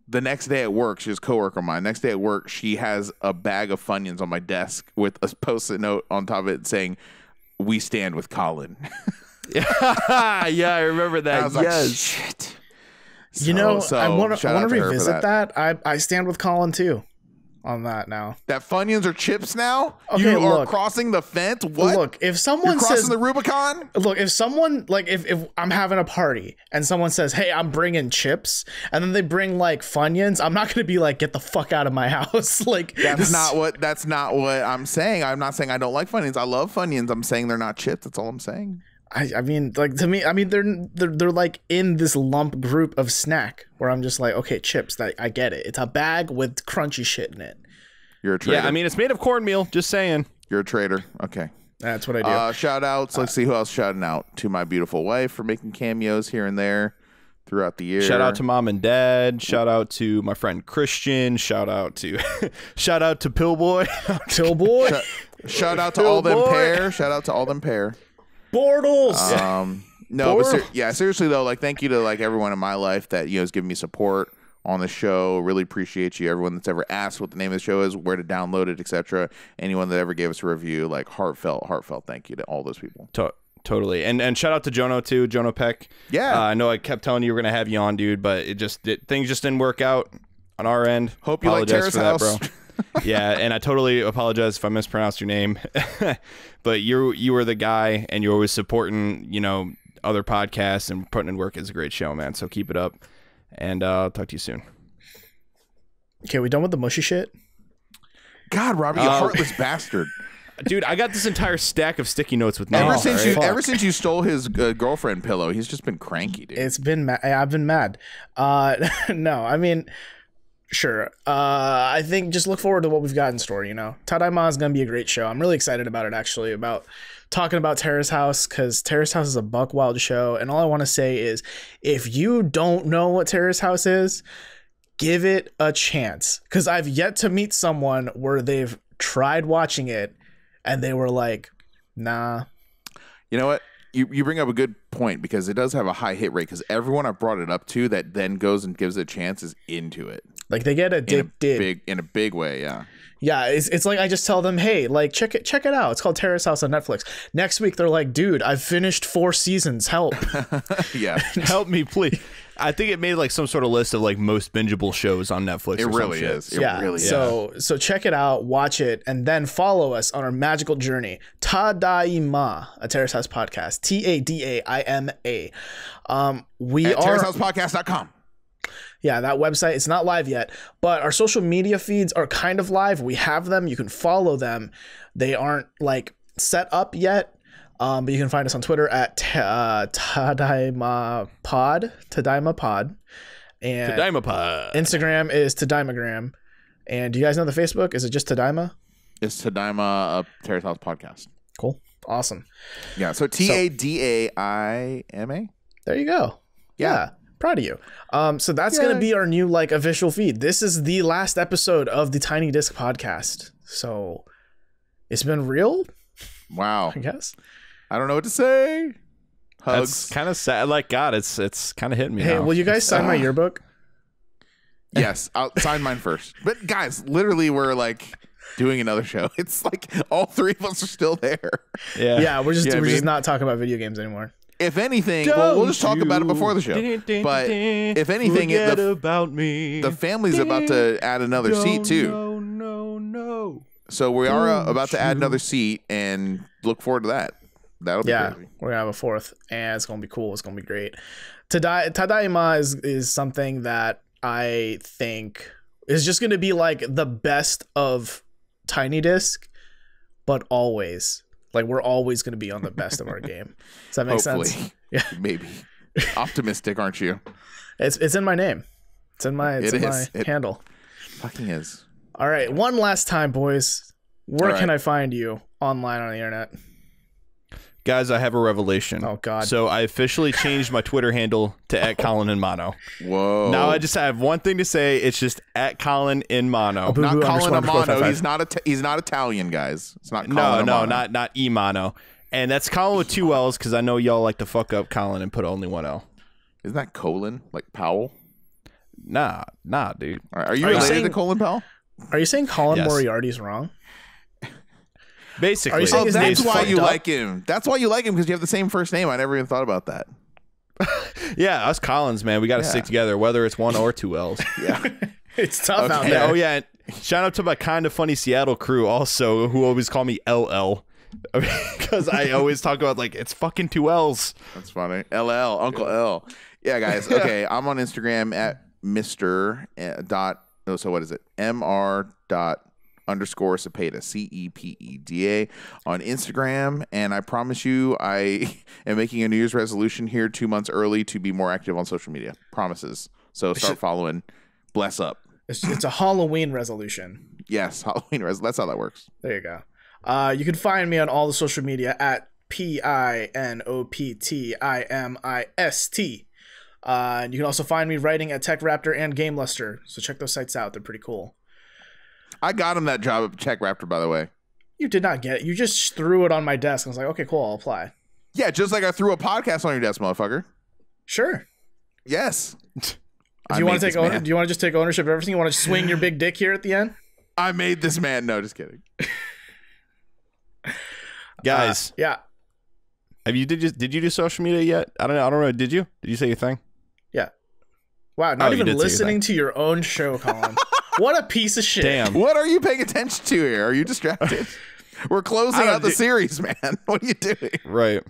the next day at work, she was a coworker of mine. Next day at work, she has a bag of Funyuns on my desk with a post-it note on top of it saying, "We stand with Colin." Yeah, I remember that. I was yes. like, shit. So, you know, so I want to revisit that. that. I, I stand with Colin, too, on that now. That Funyuns are chips now? Okay, you are look, crossing the fence? What? Look, if someone You're crossing says, the Rubicon? Look, if someone, like, if, if I'm having a party and someone says, hey, I'm bringing chips, and then they bring, like, Funyuns, I'm not going to be like, get the fuck out of my house. Like, that's this... not what, that's not what I'm saying. I'm not saying I don't like Funyuns. I love Funyuns. I'm saying they're not chips. That's all I'm saying. I, I mean, like, to me, I mean, they're, they're they're like in this lump group of snack where I'm just like, okay, chips. That I get it. It's a bag with crunchy shit in it. You're a traitor. Yeah, I mean, it's made of cornmeal. Just saying. You're a traitor. Okay, that's what I do. Uh, shout outs. Let's uh, see who else shouting out to my beautiful wife for making cameos here and there throughout the year. Shout out to mom and dad. Shout out to my friend Christian. Shout out to shout out to Pillboy. Pillboy. Shout, shout out to Pill all boy. them pair. Shout out to all them pair. Portals. Um, no, Portal. but ser yeah, seriously though, like, thank you to like everyone in my life that, you know, has given me support on the show. Really appreciate you. Everyone that's ever asked what the name of the show is, where to download it, et cetera. Anyone that ever gave us a review, like, heartfelt, heartfelt thank you to all those people. To totally. And and shout out to Jono too, Jono Peck. Yeah, uh, I know I kept telling you we were gonna have you on, dude, but it just it, things just didn't work out on our end. Hope you like Terrace House, bro. Yeah, and I totally apologize if I mispronounced your name, but you you were the guy, and you're always supporting, you know, other podcasts and putting in work. Is a great show, man. So keep it up, and uh, I'll talk to you soon. Okay, we done with the mushy shit? God, Robert, you uh, heartless bastard. Dude, I got this entire stack of sticky notes with me. Ever since you, ever since you stole his uh, girlfriend pillow, he's just been cranky, dude. It's been ma- I've been mad. Uh, no, I mean, sure. Uh, I think just look forward to what we've got in store, you know. Tadaima is going to be a great show. I'm really excited about it, actually, about talking about Terrace House, because Terrace House is a buck wild show. And all I want to say is, if you don't know what Terrace House is, give it a chance, because I've yet to meet someone where they've tried watching it and they were like, nah. You know what? You you bring up a good point, because it does have a high hit rate, because everyone I brought it up to that then goes and gives it a chance is into it. Like, they get addicted. In a big, in a big way, yeah. Yeah, it's, it's like I just tell them, hey, like, check it check it out. It's called Terrace House on Netflix. Next week, they're like, dude, I've finished four seasons. Help. Yeah. Help me, please. I think it made, like, some sort of list of, like, most bingeable shows on Netflix. It really is. It yeah. really so, is. So check it out, watch it, and then follow us on our magical journey. Tadaima, a Terrace House podcast. T A D A I M A. Um, we At are... Terrace House Podcast dot com. Yeah, that website, it's not live yet, but our social media feeds are kind of live. We have them. You can follow them. They aren't, like, set up yet. Um, but you can find us on Twitter at uh, Tadaima Pod, Tadaima Pod, and Tadaima Pod. Instagram is Tadaimagram, and do you guys know the Facebook? Is it just Tadaima? It's Tadaima uh, Terrace House Podcast. Cool, awesome. Yeah, so T A D A I M A. There you go. Yeah. yeah. Proud of you. Um, so that's going to be our new, like, official feed. This is the last episode of the Tiny Disc Podcast. So it's been real. Wow. I guess. I don't know what to say. Hugs. That's kind of sad. Like, God, it's it's kind of hitting me. Hey, now. Will you guys sign uh, my yearbook? Yes, I'll sign mine first. But guys, literally, we're like doing another show. It's like all three of us are still there. Yeah, yeah, we're just you know we're just mean? not talking about video games anymore. If anything, well, we'll just talk about it before the show. But if anything, it, the, about me. the family's about to add another no, seat too. No, no, no. So we are uh, about to add another seat, and look forward to that. That'll be yeah, crazy. We're gonna have a fourth, and it's gonna be cool. It's gonna be great. Tadai Tadaima is is something that I think is just gonna be like the best of Tiny Disc, but always. Like, we're always going to be on the best of our game. Does that make Hopefully. sense? Yeah. Maybe. Optimistic, aren't you? It's it's in my name. It's in my, it's it in my it handle. Fucking is. All right. One last time, boys. Where right. can I find you online on the internet? Guys, I have a revelation. Oh, God. So I officially changed my Twitter handle to at Colin in Mono. Whoa. Now I just have one thing to say. It's just at Colin in Mono. Oh, not Colin in Mono. He's not, he's not Italian, guys. It's not Colin No, no, not, not E-Mono. And that's Colin with two L's, because I know y'all like to fuck up Colin and put only one L. Isn't that Colin? Like Powell? Nah, nah, dude. All right, are you are related you saying, to Colin Powell? Are you saying Colin yes. Moriarty's wrong? Basically, oh, that's why you up? like him. That's why you like him, because you have the same first name. I never even thought about that. Yeah, us Collins, man, we got to yeah. stick together, whether it's one or two L's. Yeah, it's tough okay. out there. Oh yeah, shout out to my Kind of Funny Seattle crew also, who always call me L L, because I always talk about, like, it's fucking two L's. That's funny. L L, Uncle L. Yeah, guys. Okay, I'm on Instagram at Mister Dot. Oh, so what is it? Mr. Dot. Underscore Cepeda, C E P E D A on Instagram. And I promise you, I am making a New Year's resolution here two months early to be more active on social media. Promises. So start following. Bless up. It's, it's a Halloween resolution. Yes, Halloween res. That's how that works. There you go. Uh, you can find me on all the social media at P I N O P T I M I S T. Uh, and you can also find me writing at Tech Raptor and Game Luster. So check those sites out. They're pretty cool. I got him that job at Tech Raptor, by the way. You did not get it. You just threw it on my desk. I was like, okay, cool, I'll apply. Yeah, just like I threw a podcast on your desk, motherfucker. Sure. Yes. Do you want to take owner, do you want to just take ownership of everything? You want to swing your big dick here at the end? I made this man. No, just kidding. Guys. Uh, yeah. Have you did you did you do social media yet? I don't know. I don't know. Did you? Did you say your thing? Yeah. Wow. Not oh, even listening your to your own show, Colin. What a piece of shit. Damn. What are you paying attention to here? Are you distracted? We're closing out the series, man. What are you doing? Right.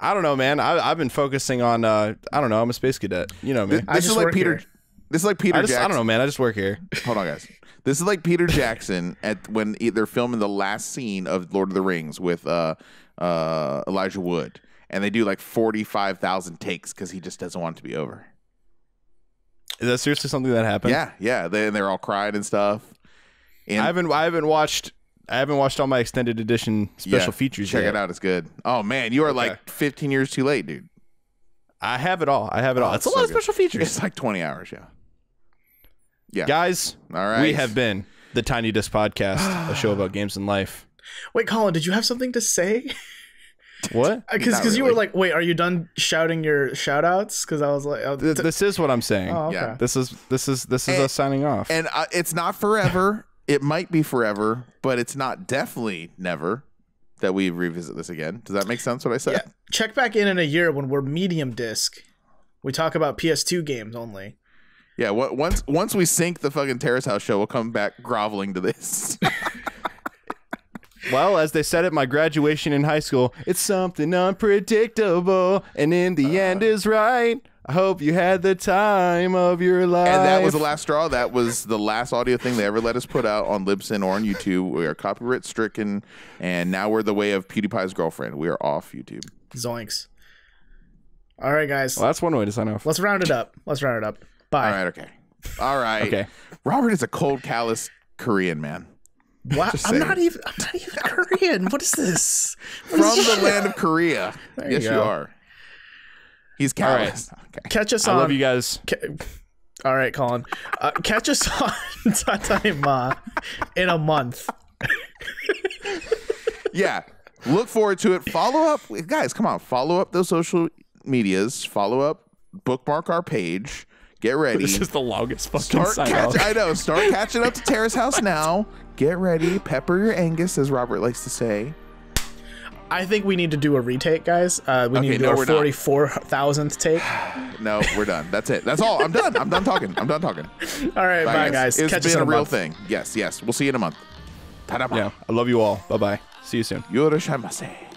I don't know, man. I, I've been focusing on. Uh, I don't know. I'm a space cadet. You know, man. This, this is like Peter. Here. This is like Peter I just, Jackson. I don't know, man. I just work here. Hold on, guys. This is like Peter Jackson at when they're filming the last scene of Lord of the Rings with uh, uh, Elijah Wood, and they do like forty-five thousand takes because he just doesn't want it to be over. Is that seriously something that happened? Yeah, yeah. They they're all crying and stuff. And I haven't I haven't watched I haven't watched all my extended edition special yeah, features check yet. Check it out. It's good. Oh man, you are okay. Like fifteen years too late, dude. I have it all. I have it oh, all. It's, it's a so lot good. Of special features. It's like twenty hours, yeah. Yeah. Guys, all right. We have been the Tiny Disc Podcast, a show about games and life. Wait, Colin, did you have something to say? What? Because really. You were like, wait, are you done shouting your shout outs? Because I was like, oh, th this is what I'm saying. Oh, okay. Yeah. This is this is this is and, us signing off. And uh, it's not forever. It might be forever, but it's not definitely never that we revisit this again. Does that make sense? What I said? Yeah. Check back in in a year when we're medium disc. We talk about P S two games only. Yeah, what, once once we sink the fucking Terrace House show, we'll come back groveling to this. Well, as they said at my graduation in high school, it's something unpredictable, and in the uh, end is right. I hope you had the time of your life. And that was the last straw. That was the last audio thing they ever let us put out on Libsyn or on YouTube. We are copyright stricken, and now we're the way of PewDiePie's girlfriend. We are off YouTube. Zoinks. All right, guys. Well, that's one way to sign off. Let's round it up. Let's round it up. Bye. All right, okay. All right. Okay. Robert is a cold, callous Korean man. What? I'm not even I'm not even Korean. What is this? What From is the you? Land of Korea. There yes, you, you are. He's callous. Right. Okay. Catch us I on. I love you guys. All right, Colin. Uh, catch us on Tadaima in a month. Yeah. Look forward to it. Follow up. Guys, come on. Follow up those social medias. Follow up. Bookmark our page. Get ready. This is the longest fucking start catch, I know. Start catching up to Terrace House now. Get ready. Pepper your Angus, as Robert likes to say. I think we need to do a retake, guys. Uh, we okay, need to do no, our forty-four thousandth take. No, we're done. That's it. That's all. I'm done. I'm done talking. I'm done talking. All right. Bye, bye guys. guys. It's catch been us in a real month. Thing. Yes, yes. We'll see you in a month. Ta-da-bye. Yeah, I love you all. Bye-bye. See you soon. Yoroshaimase.